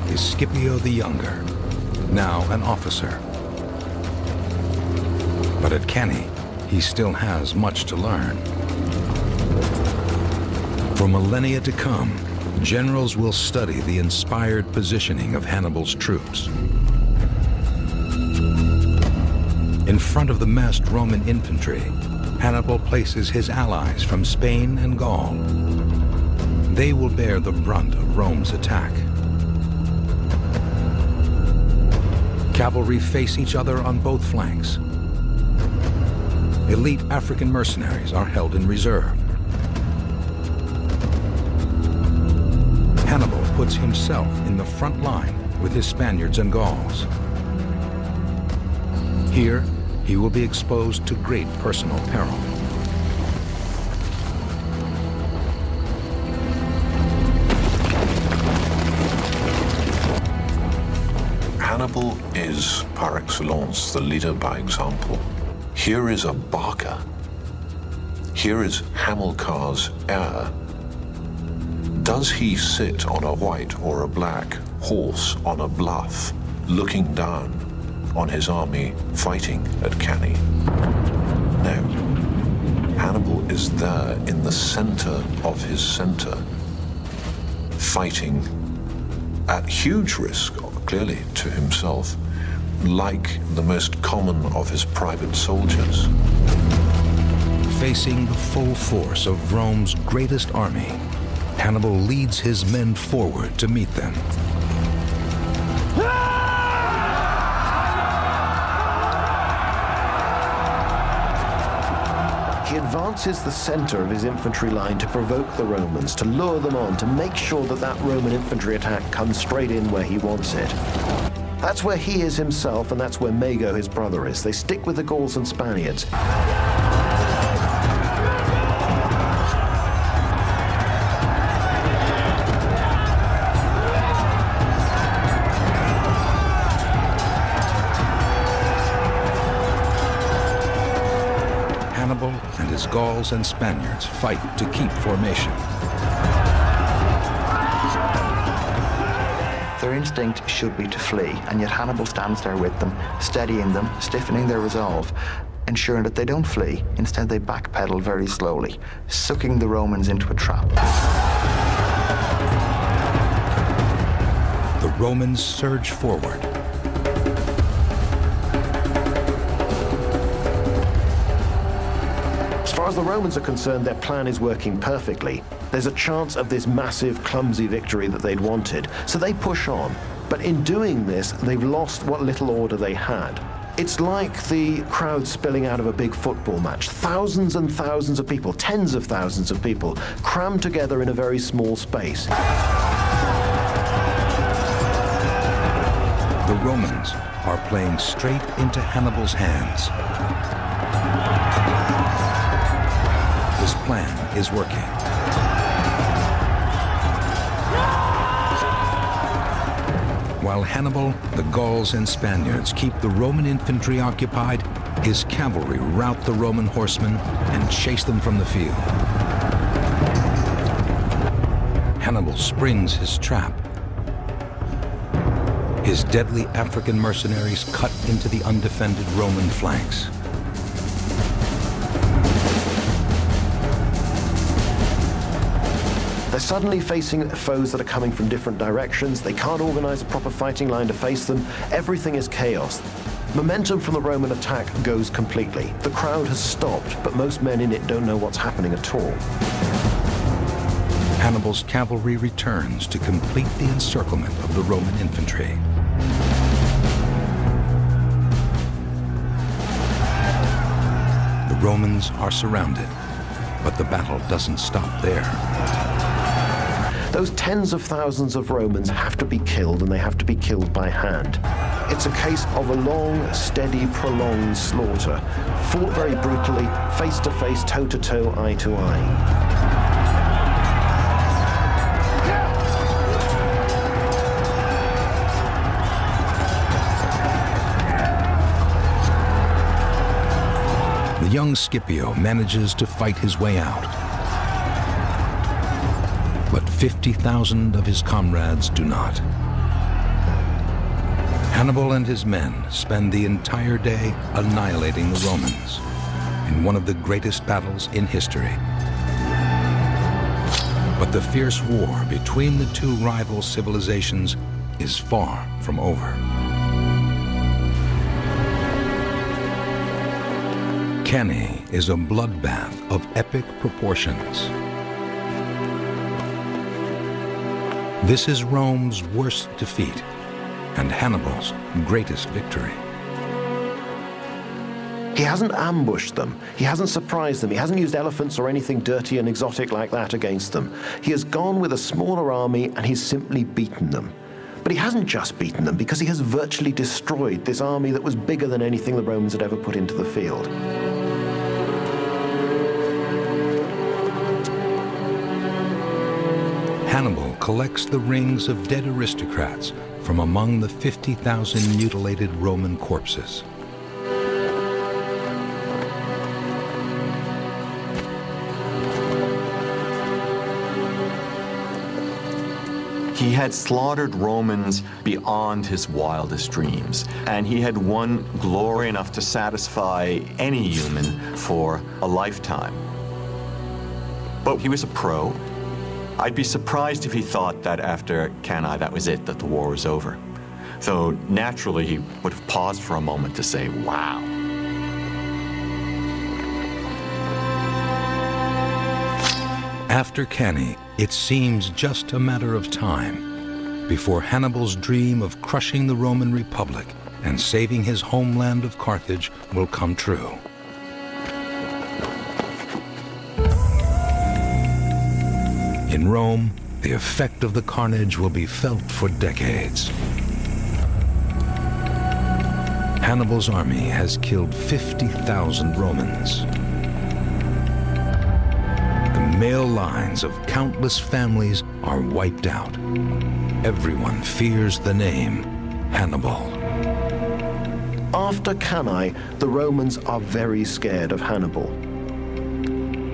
is Scipio the Younger, now an officer. But at Cannae, he still has much to learn. For millennia to come, generals will study the inspired positioning of Hannibal's troops. In front of the massed Roman infantry, Hannibal places his allies from Spain and Gaul. They will bear the brunt of Rome's attack. Cavalry face each other on both flanks. Elite African mercenaries are held in reserve. Hannibal puts himself in the front line with his Spaniards and Gauls. Here, he will be exposed to great personal peril. Hannibal is, par excellence, the leader by example. Here is a Barca. Here is Hamilcar's heir. Does he sit on a white or a black horse on a bluff, looking down on his army fighting at Cannae? No. Hannibal is there in the center of his center, fighting at huge risk, clearly to himself, like the most common of his private soldiers. Facing the full force of Rome's greatest army, Hannibal leads his men forward to meet them. He advances the center of his infantry line to provoke the Romans, to lure them on, to make sure that that Roman infantry attack comes straight in where he wants it. That's where he is himself, and that's where Mago, his brother, is. They stick with the Gauls and Spaniards. And his Gauls and Spaniards fight to keep formation. Their instinct should be to flee, and yet Hannibal stands there with them, steadying them, stiffening their resolve, ensuring that they don't flee. Instead, they backpedal very slowly, sucking the Romans into a trap. The Romans surge forward. as the Romans are concerned, their plan is working perfectly. There's a chance of this massive, clumsy victory that they'd wanted, so they push on. But in doing this, they've lost what little order they had. It's like the crowd spilling out of a big football match. Thousands and thousands of people, tens of thousands of people, crammed together in a very small space. The Romans are playing straight into Hannibal's hands. His plan is working. While Hannibal, the Gauls and Spaniards keep the Roman infantry occupied, his cavalry rout the Roman horsemen and chase them from the field. Hannibal springs his trap. His deadly African mercenaries cut into the undefended Roman flanks. They're suddenly facing foes that are coming from different directions. They can't organize a proper fighting line to face them. Everything is chaos. Momentum from the Roman attack goes completely. The crowd has stopped, but most men in it don't know what's happening at all. Hannibal's cavalry returns to complete the encirclement of the Roman infantry. The Romans are surrounded, but the battle doesn't stop there. Those tens of thousands of Romans have to be killed, and they have to be killed by hand. It's a case of a long, steady, prolonged slaughter, fought very brutally, face to face, toe to toe, eye to eye. The young Scipio manages to fight his way out. But fifty thousand of his comrades do not. Hannibal and his men spend the entire day annihilating the Romans in one of the greatest battles in history. But the fierce war between the two rival civilizations is far from over. Cannae is a bloodbath of epic proportions. This is Rome's worst defeat and Hannibal's greatest victory. He hasn't ambushed them. He hasn't surprised them. He hasn't used elephants or anything dirty and exotic like that against them. He has gone with a smaller army and he's simply beaten them. But he hasn't just beaten them, because he has virtually destroyed this army that was bigger than anything the Romans had ever put into the field. Hannibal collects the rings of dead aristocrats from among the fifty thousand mutilated Roman corpses. He had slaughtered Romans beyond his wildest dreams, and he had won glory enough to satisfy any human for a lifetime. But he was a pro. I'd be surprised if he thought that after Cannae that was it, that the war was over. So naturally, he would have paused for a moment to say, wow. After Cannae, it seems just a matter of time before Hannibal's dream of crushing the Roman Republic and saving his homeland of Carthage will come true. In Rome, the effect of the carnage will be felt for decades. Hannibal's army has killed fifty thousand Romans. The male lines of countless families are wiped out. Everyone fears the name Hannibal. After Cannae, the Romans are very scared of Hannibal.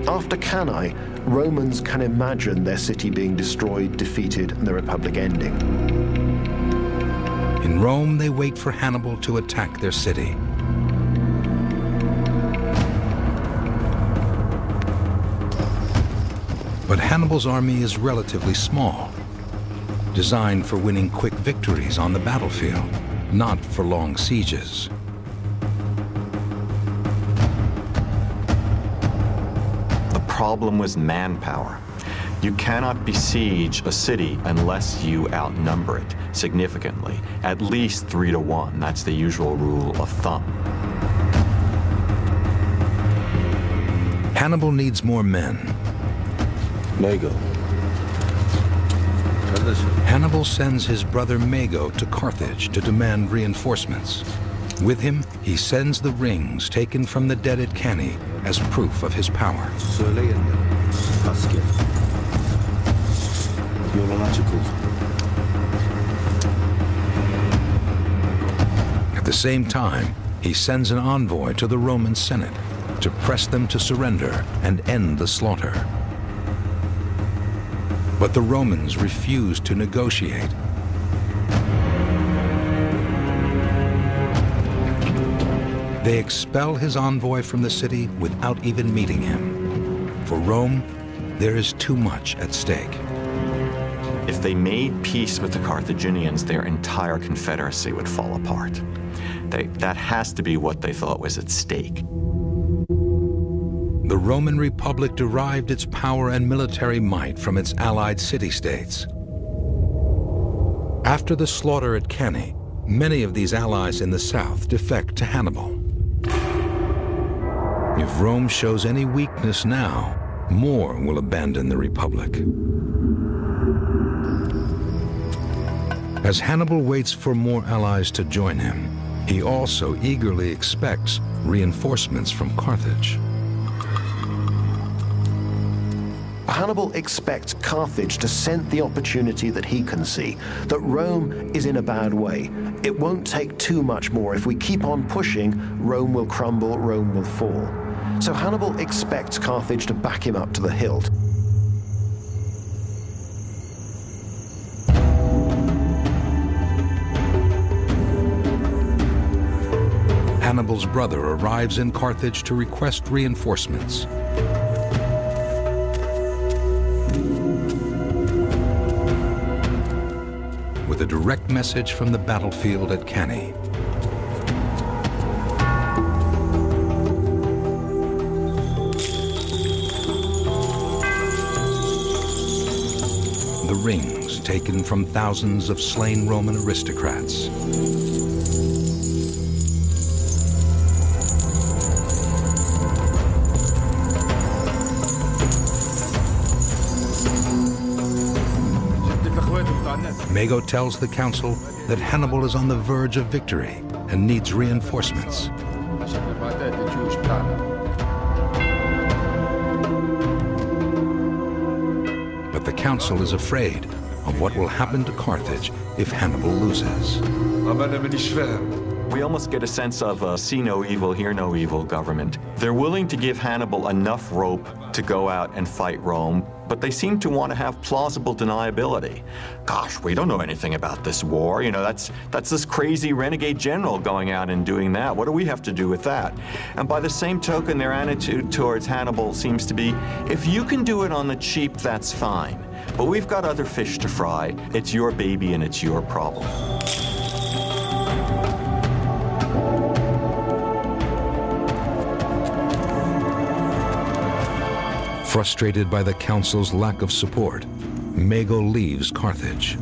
After Cannae, Romans can imagine their city being destroyed, defeated, and the Republic ending. In Rome, they wait for Hannibal to attack their city. But Hannibal's army is relatively small, designed for winning quick victories on the battlefield, not for long sieges. problem was manpower. You cannot besiege a city unless you outnumber it significantly, at least three to one. That's the usual rule of thumb. Hannibal needs more men. Mago. Hannibal sends his brother Mago to Carthage to demand reinforcements. With him, he sends the rings taken from the dead at Cannae as proof of his power. At the same time, he sends an envoy to the Roman Senate to press them to surrender and end the slaughter. But the Romans refused to negotiate. They expel his envoy from the city without even meeting him. For Rome, there is too much at stake. If they made peace with the Carthaginians, their entire confederacy would fall apart. They, that has to be what they thought was at stake. The Roman Republic derived its power and military might from its allied city-states. After the slaughter at Cannae, many of these allies in the south defect to Hannibal. If Rome shows any weakness now, more will abandon the Republic. As Hannibal waits for more allies to join him, he also eagerly expects reinforcements from Carthage. Hannibal expects Carthage to scent the opportunity that he can see, that Rome is in a bad way. It won't take too much more. If we keep on pushing, Rome will crumble, Rome will fall. So Hannibal expects Carthage to back him up to the hilt. Hannibal's brother arrives in Carthage to request reinforcements. With a direct message from the battlefield at Cannae. The rings taken from thousands of slain Roman aristocrats. Mago tells the council that Hannibal is on the verge of victory and needs reinforcements. But the council is afraid of what will happen to Carthage if Hannibal loses. We almost get a sense of a see no evil, hear no evil government. They're willing to give Hannibal enough rope to go out and fight Rome, but they seem to want to have plausible deniability. Gosh, we don't know anything about this war. You know, that's, that's this crazy renegade general going out and doing that. What do we have to do with that? And by the same token, their attitude towards Hannibal seems to be, if you can do it on the cheap, that's fine. But we've got other fish to fry. It's your baby and it's your problem. Frustrated by the council's lack of support, Mago leaves Carthage.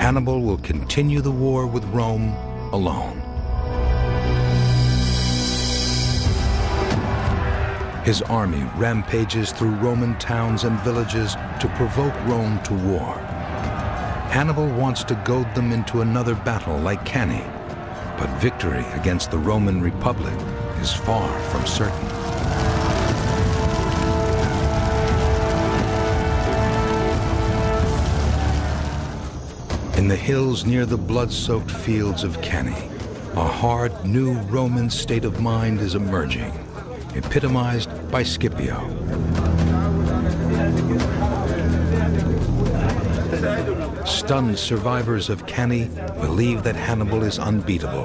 Hannibal will continue the war with Rome alone. His army rampages through Roman towns and villages to provoke Rome to war. Hannibal wants to goad them into another battle like Cannae, but victory against the Roman Republic is far from certain. In the hills near the blood-soaked fields of Cannae, a hard, new Roman state of mind is emerging, epitomized by Scipio. Stunned survivors of Cannae believe that Hannibal is unbeatable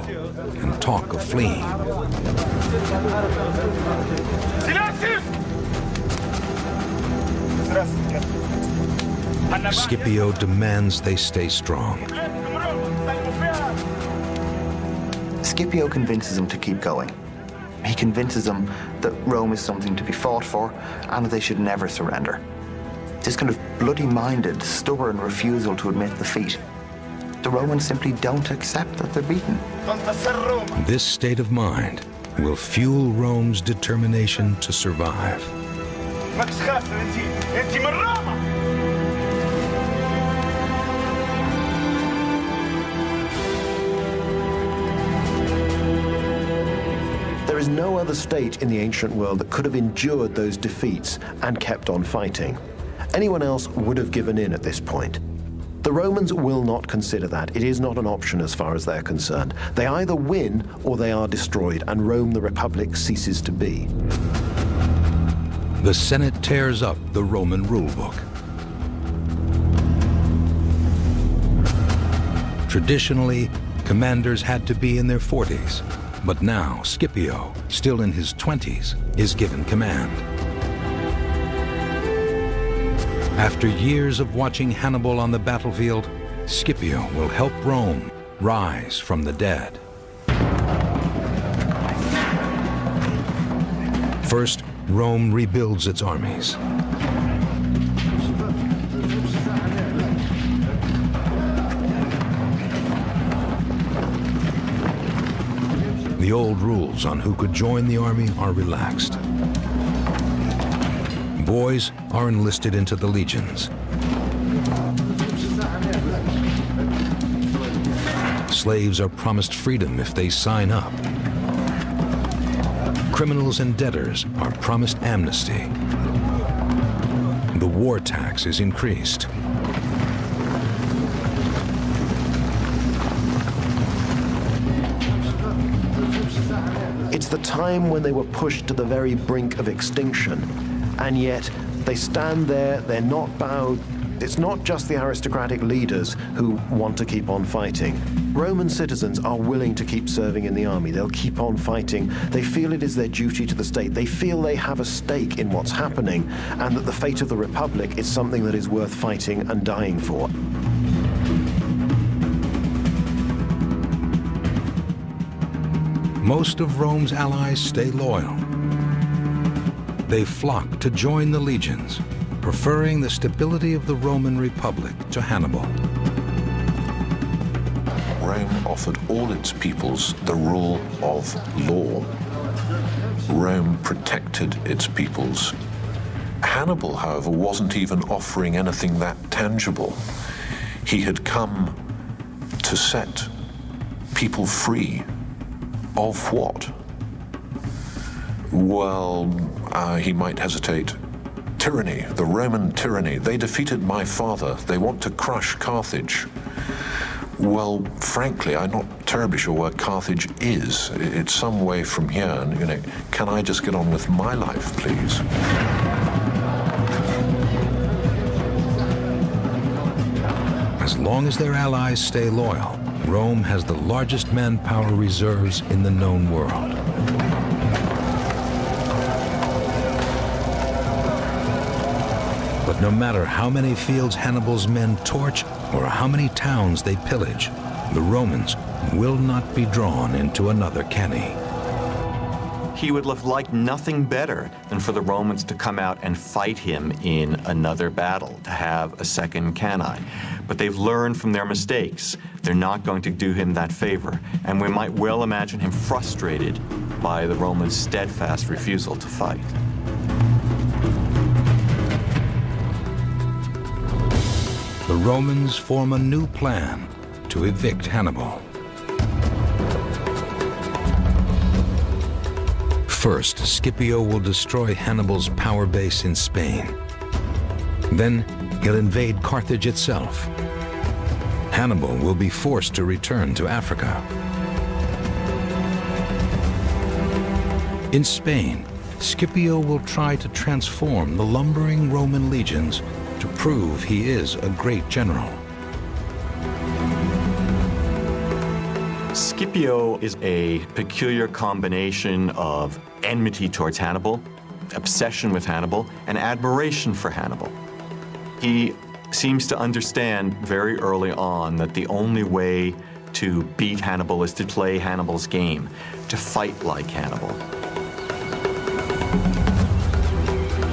and talk of fleeing. Scipio demands they stay strong. Scipio convinces him to keep going. He convinces them that Rome is something to be fought for and that they should never surrender. This kind of bloody-minded, stubborn refusal to admit defeat. The Romans simply don't accept that they're beaten. This state of mind will fuel Rome's determination to survive. There is no other state in the ancient world that could have endured those defeats and kept on fighting. Anyone else would have given in at this point. The Romans will not consider that. It is not an option as far as they're concerned. They either win or they are destroyed, and Rome the Republic ceases to be. The Senate tears up the Roman rulebook. Traditionally, commanders had to be in their forties, but now Scipio, still in his twenties, is given command. After years of watching Hannibal on the battlefield, Scipio will help Rome rise from the dead. First, Rome rebuilds its armies. The old rules on who could join the army are relaxed. Boys are enlisted into the legions. Slaves are promised freedom if they sign up. Criminals and debtors are promised amnesty. The war tax is increased. It's the time when they were pushed to the very brink of extinction. And yet, they stand there, they're not bowed. It's not just the aristocratic leaders who want to keep on fighting. Roman citizens are willing to keep serving in the army. They'll keep on fighting. They feel it is their duty to the state. They feel they have a stake in what's happening, and that the fate of the Republic is something that is worth fighting and dying for. Most of Rome's allies stay loyal. They flock to join the legions, preferring the stability of the Roman Republic to Hannibal. Rome offered all its peoples the rule of law. Rome protected its peoples. Hannibal, however, wasn't even offering anything that tangible. He had come to set people free. Of what? Well, uh, he might hesitate. Tyranny, the Roman tyranny. They defeated my father. They want to crush Carthage. Well, frankly, I'm not terribly sure where Carthage is. It's some way from here. And, you know, can I just get on with my life, please? As long as their allies stay loyal, Rome has the largest manpower reserves in the known world. But no matter how many fields Hannibal's men torch or how many towns they pillage, the Romans will not be drawn into another Cannae. He would have liked nothing better than for the Romans to come out and fight him in another battle, to have a second Cannae. But they've learned from their mistakes. They're not going to do him that favor. And we might well imagine him frustrated by the Romans' steadfast refusal to fight. The Romans form a new plan to evict Hannibal. First, Scipio will destroy Hannibal's power base in Spain. Then, he'll invade Carthage itself. Hannibal will be forced to return to Africa. In Spain, Scipio will try to transform the lumbering Roman legions to prove he is a great general. Scipio is a peculiar combination of enmity towards Hannibal, obsession with Hannibal, and admiration for Hannibal. He seems to understand very early on that the only way to beat Hannibal is to play Hannibal's game, to fight like Hannibal.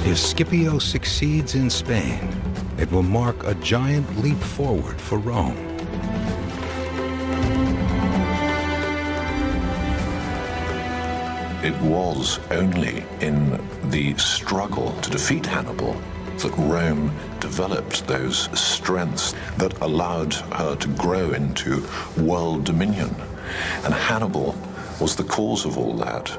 If Scipio succeeds in Spain, it will mark a giant leap forward for Rome. It was only in the struggle to defeat Hannibal that Rome developed those strengths that allowed her to grow into world dominion. And Hannibal was the cause of all that.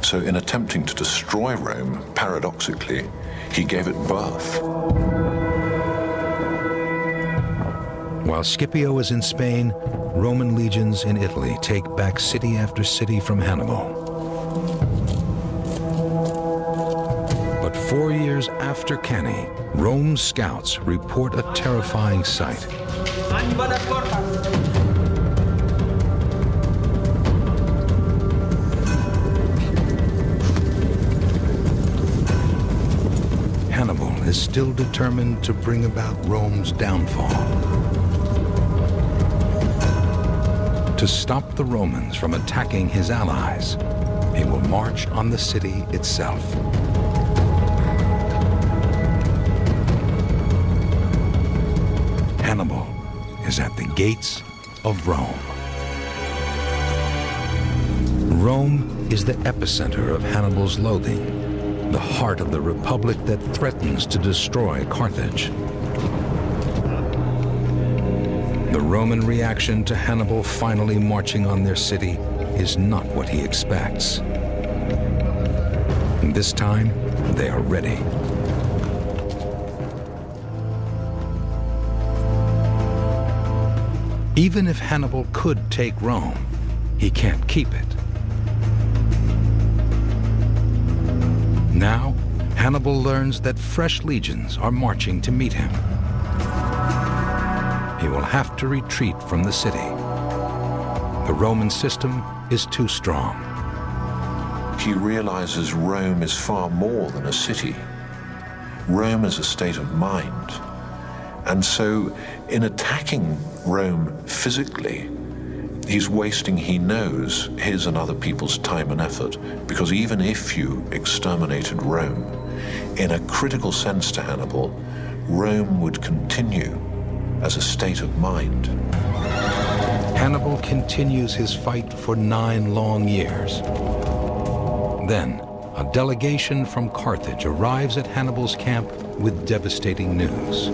So in attempting to destroy Rome, paradoxically, he gave it birth. While Scipio is in Spain, Roman legions in Italy take back city after city from Hannibal. But four years after Cannae, Rome's scouts report a terrifying sight. Hannibal is still determined to bring about Rome's downfall. To stop the Romans from attacking his allies, he will march on the city itself. Hannibal is at the gates of Rome. Rome is the epicenter of Hannibal's loathing, the heart of the republic that threatens to destroy Carthage. The Roman reaction to Hannibal finally marching on their city is not what he expects. And this time, they are ready. Even if Hannibal could take Rome, he can't keep it. Now, Hannibal learns that fresh legions are marching to meet him. He will have to retreat from the city. The Roman system is too strong. He realizes Rome is far more than a city. Rome is a state of mind. And so, in attacking Rome physically, he's wasting, he knows, his and other people's time and effort. Because even if you exterminated Rome, in a critical sense to Hannibal, Rome would continue as a state of mind. Hannibal continues his fight for nine long years. Then, a delegation from Carthage arrives at Hannibal's camp with devastating news.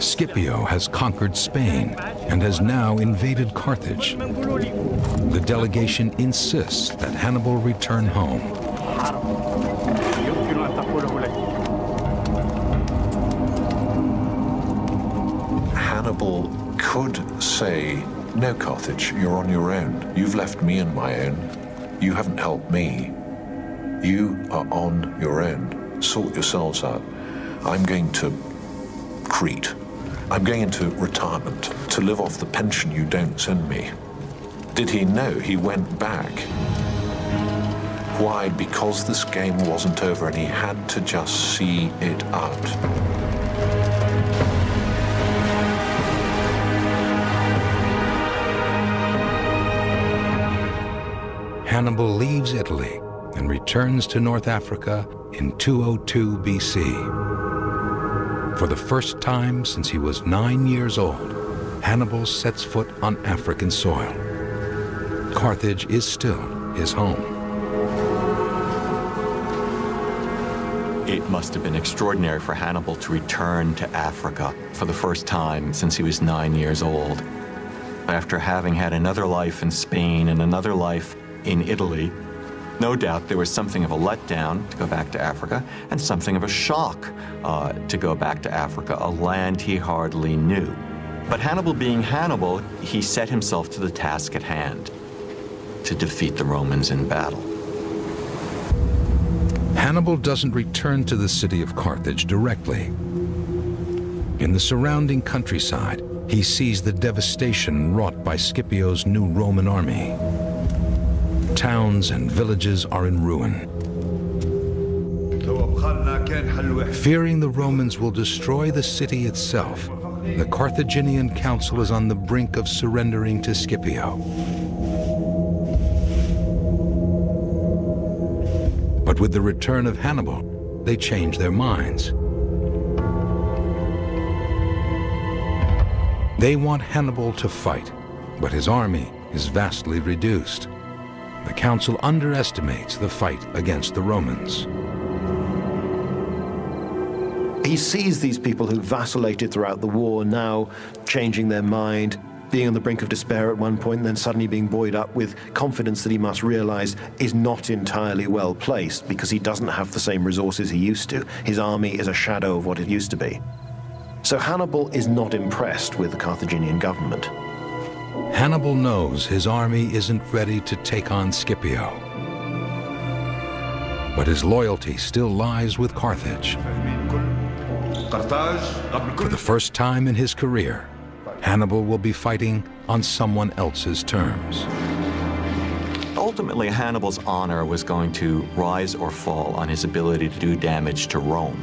Scipio has conquered Spain and has now invaded Carthage. The delegation insists that Hannibal return home. Hannibal could say, "No, Carthage, you're on your own. You've left me in my own. You haven't helped me. You are on your own. Sort yourselves out. I'm going to Crete. I'm going into retirement to live off the pension you don't send me." Did he know he went back? Why? Because this game wasn't over and he had to just see it out. Hannibal leaves Italy and returns to North Africa in two oh two B C. For the first time since he was nine years old, Hannibal sets foot on African soil. Carthage is still his home. It must have been extraordinary for Hannibal to return to Africa for the first time since he was nine years old. After having had another life in Spain and another life in Italy, no doubt there was something of a letdown to go back to Africa and something of a shock uh, to go back to Africa, a land he hardly knew. But Hannibal being Hannibal, he set himself to the task at hand, to defeat the Romans in battle. Hannibal doesn't return to the city of Carthage directly. In the surrounding countryside, he sees the devastation wrought by Scipio's new Roman army. Towns and villages are in ruin. Fearing the Romans will destroy the city itself, the Carthaginian council is on the brink of surrendering to Scipio. But with the return of Hannibal, they change their minds. They want Hannibal to fight, but his army is vastly reduced. The council underestimates the fight against the Romans. He sees these people who vacillated throughout the war now changing their mind, being on the brink of despair at one point, and then suddenly being buoyed up with confidence that he must realize is not entirely well placed because he doesn't have the same resources he used to. His army is a shadow of what it used to be. So Hannibal is not impressed with the Carthaginian government. Hannibal knows his army isn't ready to take on Scipio, but his loyalty still lies with Carthage. For the first time in his career, Hannibal will be fighting on someone else's terms. Ultimately, Hannibal's honor was going to rise or fall on his ability to do damage to Rome.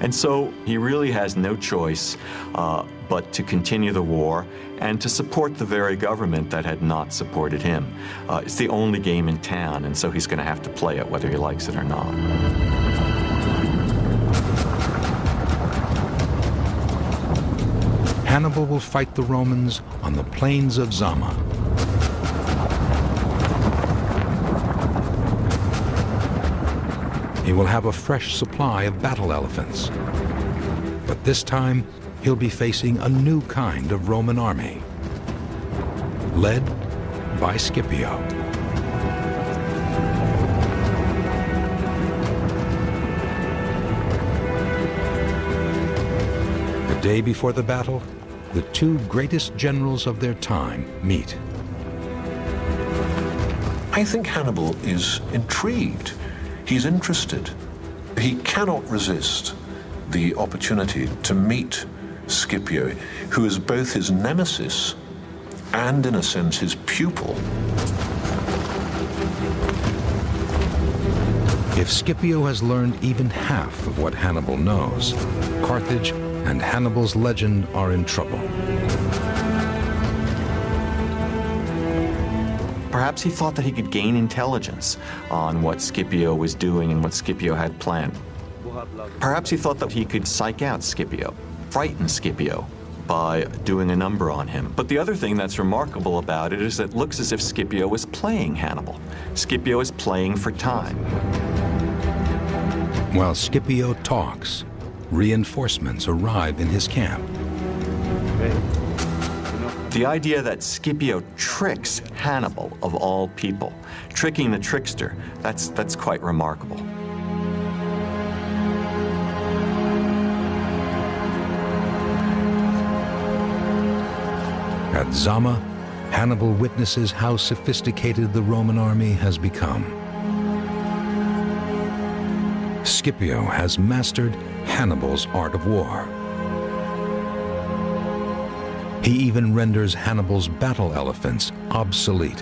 And so he really has no choice uh, but to continue the war and to support the very government that had not supported him. Uh, it's the only game in town, and so he's going to have to play it whether he likes it or not. Hannibal will fight the Romans on the plains of Zama. He will have a fresh supply of battle elephants, but this time he'll be facing a new kind of Roman army, led by Scipio. The day before the battle, the two greatest generals of their time meet. I think Hannibal is intrigued. He's interested. He cannot resist the opportunity to meet Scipio, who is both his nemesis and, in a sense, his pupil. If Scipio has learned even half of what Hannibal knows, Carthage and Hannibal's legend are in trouble. Perhaps he thought that he could gain intelligence on what Scipio was doing and what Scipio had planned. Perhaps he thought that he could psych out Scipio, frighten Scipio by doing a number on him. But the other thing that's remarkable about it is that it looks as if Scipio was playing Hannibal. Scipio is playing for time. While Scipio talks, reinforcements arrive in his camp. The idea that Scipio tricks Hannibal, of all people, tricking the trickster, that's, that's quite remarkable. At Zama, Hannibal witnesses how sophisticated the Roman army has become. Scipio has mastered Hannibal's art of war. He even renders Hannibal's battle elephants obsolete.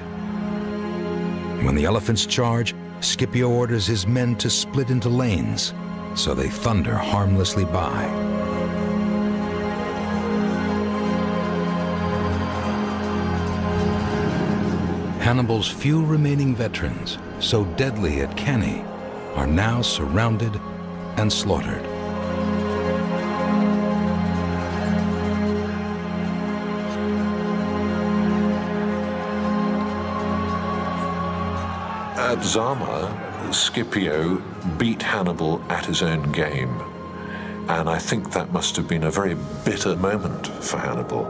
When the elephants charge, Scipio orders his men to split into lanes, so they thunder harmlessly by. Hannibal's few remaining veterans, so deadly at Cannae, are now surrounded and slaughtered. At Zama, Scipio beat Hannibal at his own game, and I think that must have been a very bitter moment for Hannibal.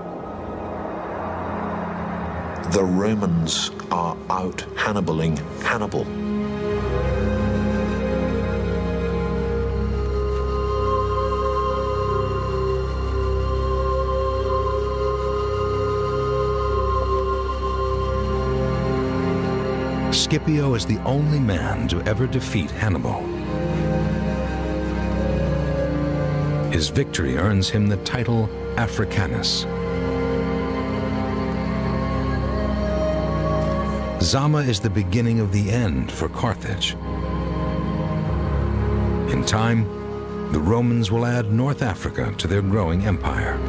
The Romans are out Hannibaling Hannibal. Scipio is the only man to ever defeat Hannibal. His victory earns him the title Africanus. Zama is the beginning of the end for Carthage. In time, the Romans will add North Africa to their growing empire.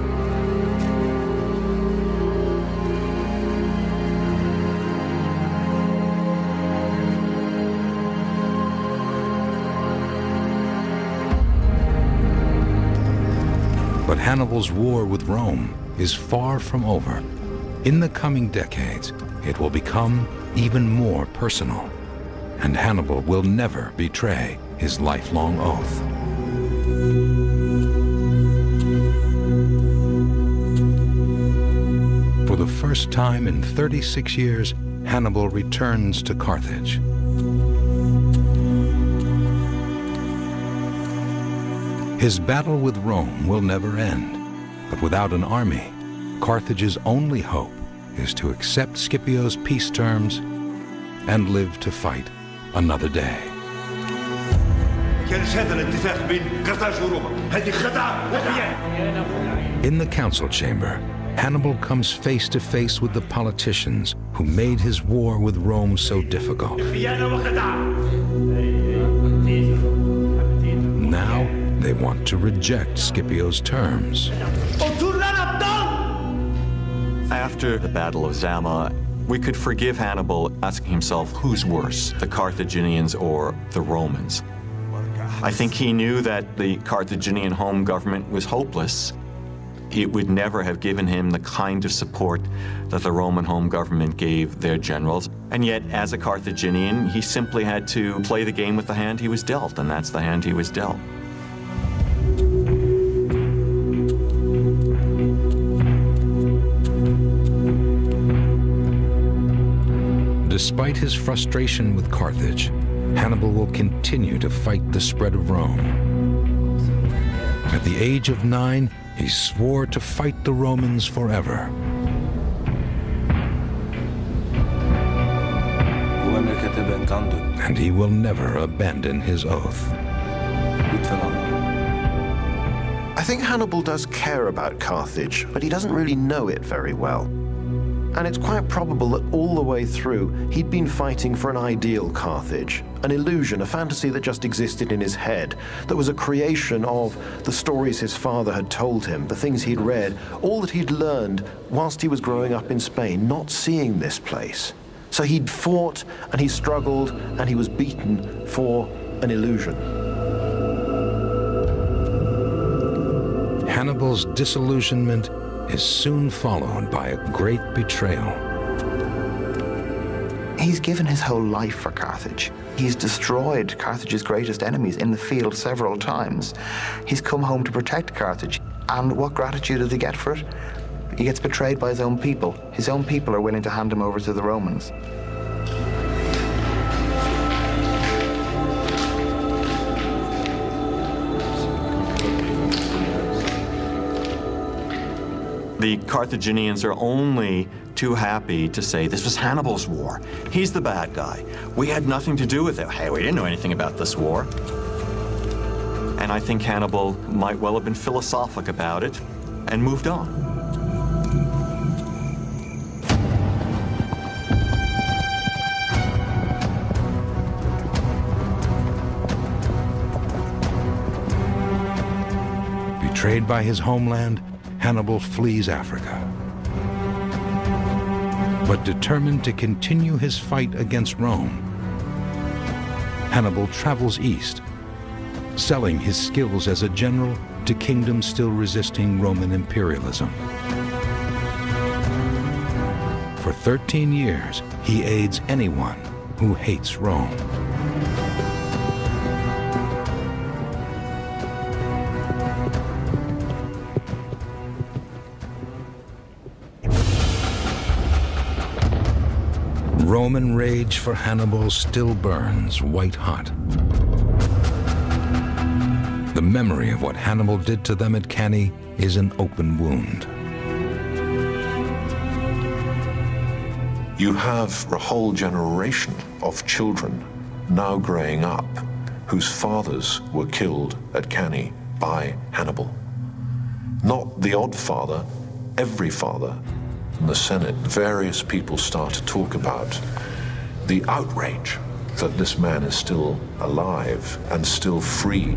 But Hannibal's war with Rome is far from over. In the coming decades, it will become even more personal, and Hannibal will never betray his lifelong oath. For the first time in thirty-six years, Hannibal returns to Carthage. His battle with Rome will never end, but without an army, Carthage's only hope is to accept Scipio's peace terms and live to fight another day. In the council chamber, Hannibal comes face to face with the politicians who made his war with Rome so difficult. Now they want to reject Scipio's terms. After the Battle of Zama, we could forgive Hannibal asking himself, who's worse, the Carthaginians or the Romans? I think he knew that the Carthaginian home government was hopeless. It would never have given him the kind of support that the Roman home government gave their generals. And yet, as a Carthaginian, he simply had to play the game with the hand he was dealt, and that's the hand he was dealt. Despite his frustration with Carthage, Hannibal will continue to fight the spread of Rome. At the age of nine, he swore to fight the Romans forever. And he will never abandon his oath. I think Hannibal does care about Carthage, but he doesn't really know it very well. And it's quite probable that all the way through, he'd been fighting for an ideal Carthage, an illusion, a fantasy that just existed in his head, that was a creation of the stories his father had told him, the things he'd read, all that he'd learned whilst he was growing up in Spain, not seeing this place. So he'd fought, and he struggled, and he was beaten for an illusion. Hannibal's disillusionment is soon followed by a great betrayal. He's given his whole life for Carthage. He's destroyed Carthage's greatest enemies in the field several times. He's come home to protect Carthage. And what gratitude does he get for it? He gets betrayed by his own people. His own people are willing to hand him over to the Romans. The Carthaginians are only too happy to say, this was Hannibal's war. He's the bad guy. We had nothing to do with it. Hey, we didn't know anything about this war. And I think Hannibal might well have been philosophic about it and moved on. Betrayed by his homeland, Hannibal flees Africa. But determined to continue his fight against Rome, Hannibal travels east, selling his skills as a general to kingdoms still resisting Roman imperialism. For thirteen years, he aids anyone who hates Rome. Roman rage for Hannibal still burns white hot. The memory of what Hannibal did to them at Cannae is an open wound. You have a whole generation of children now growing up whose fathers were killed at Cannae by Hannibal. Not the odd father, every father. In the Senate, various people start to talk about the outrage that this man is still alive and still free.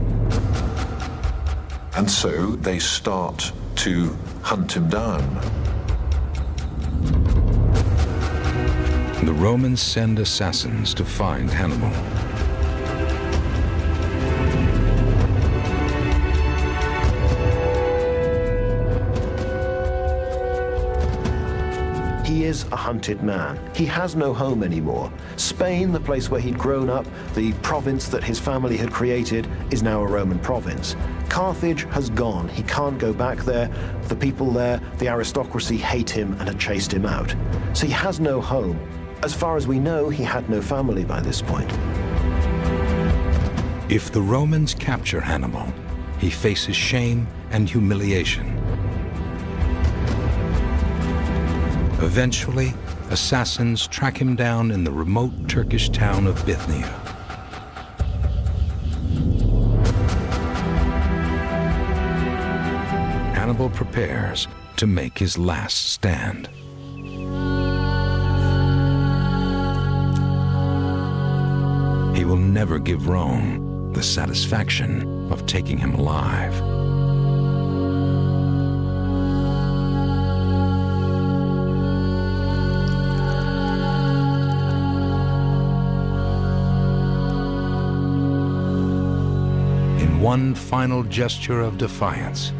And so they start to hunt him down. The Romans send assassins to find Hannibal. He is a hunted man. He has no home anymore. Spain, the place where he'd grown up, the province that his family had created, is now a Roman province. Carthage has gone. He can't go back there. The people there, the aristocracy, hate him and had chased him out. So he has no home. As far as we know, he had no family by this point. If the Romans capture Hannibal, he faces shame and humiliation. Eventually, assassins track him down in the remote Turkish town of Bithynia. Hannibal prepares to make his last stand. He will never give Rome the satisfaction of taking him alive. In one final gesture of defiance,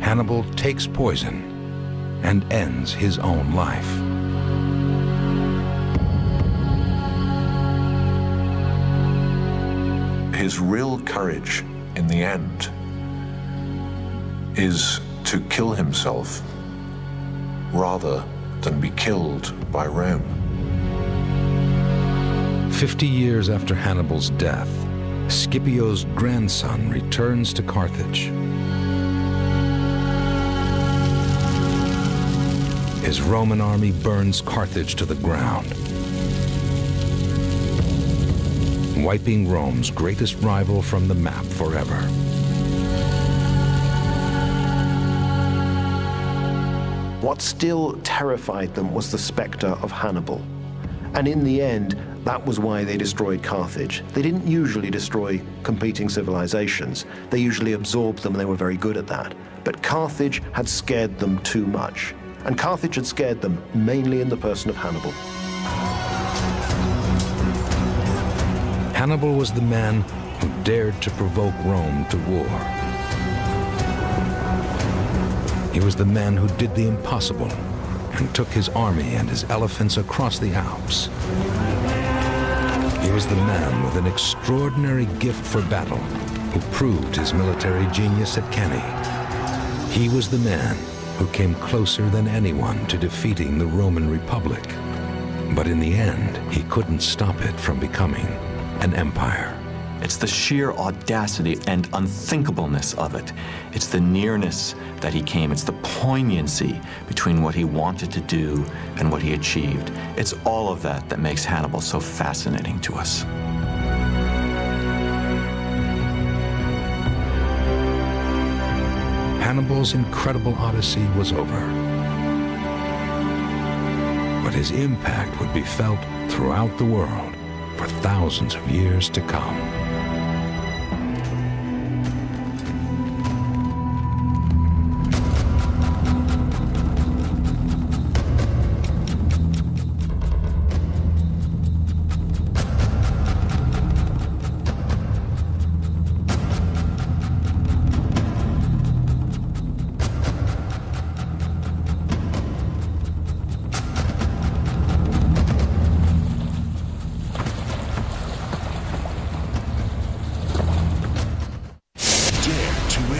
Hannibal takes poison and ends his own life. His real courage in the end is to kill himself rather than be killed by Rome. Fifty years after Hannibal's death, Scipio's grandson returns to Carthage. His Roman army burns Carthage to the ground, wiping Rome's greatest rival from the map forever. What still terrified them was the specter of Hannibal. And in the end, that was why they destroyed Carthage. They didn't usually destroy competing civilizations. They usually absorbed them, and they were very good at that. But Carthage had scared them too much. And Carthage had scared them, mainly in the person of Hannibal. Hannibal was the man who dared to provoke Rome to war. He was the man who did the impossible and took his army and his elephants across the Alps. He was the man with an extraordinary gift for battle who proved his military genius at Cannae. He was the man who came closer than anyone to defeating the Roman Republic. But in the end, he couldn't stop it from becoming an empire. It's the sheer audacity and unthinkableness of it. It's the nearness that he came. It's the poignancy between what he wanted to do and what he achieved. It's all of that that makes Hannibal so fascinating to us. Hannibal's incredible odyssey was over, but his impact would be felt throughout the world for thousands of years to come.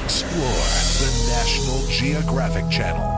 Explore the National Geographic Channel.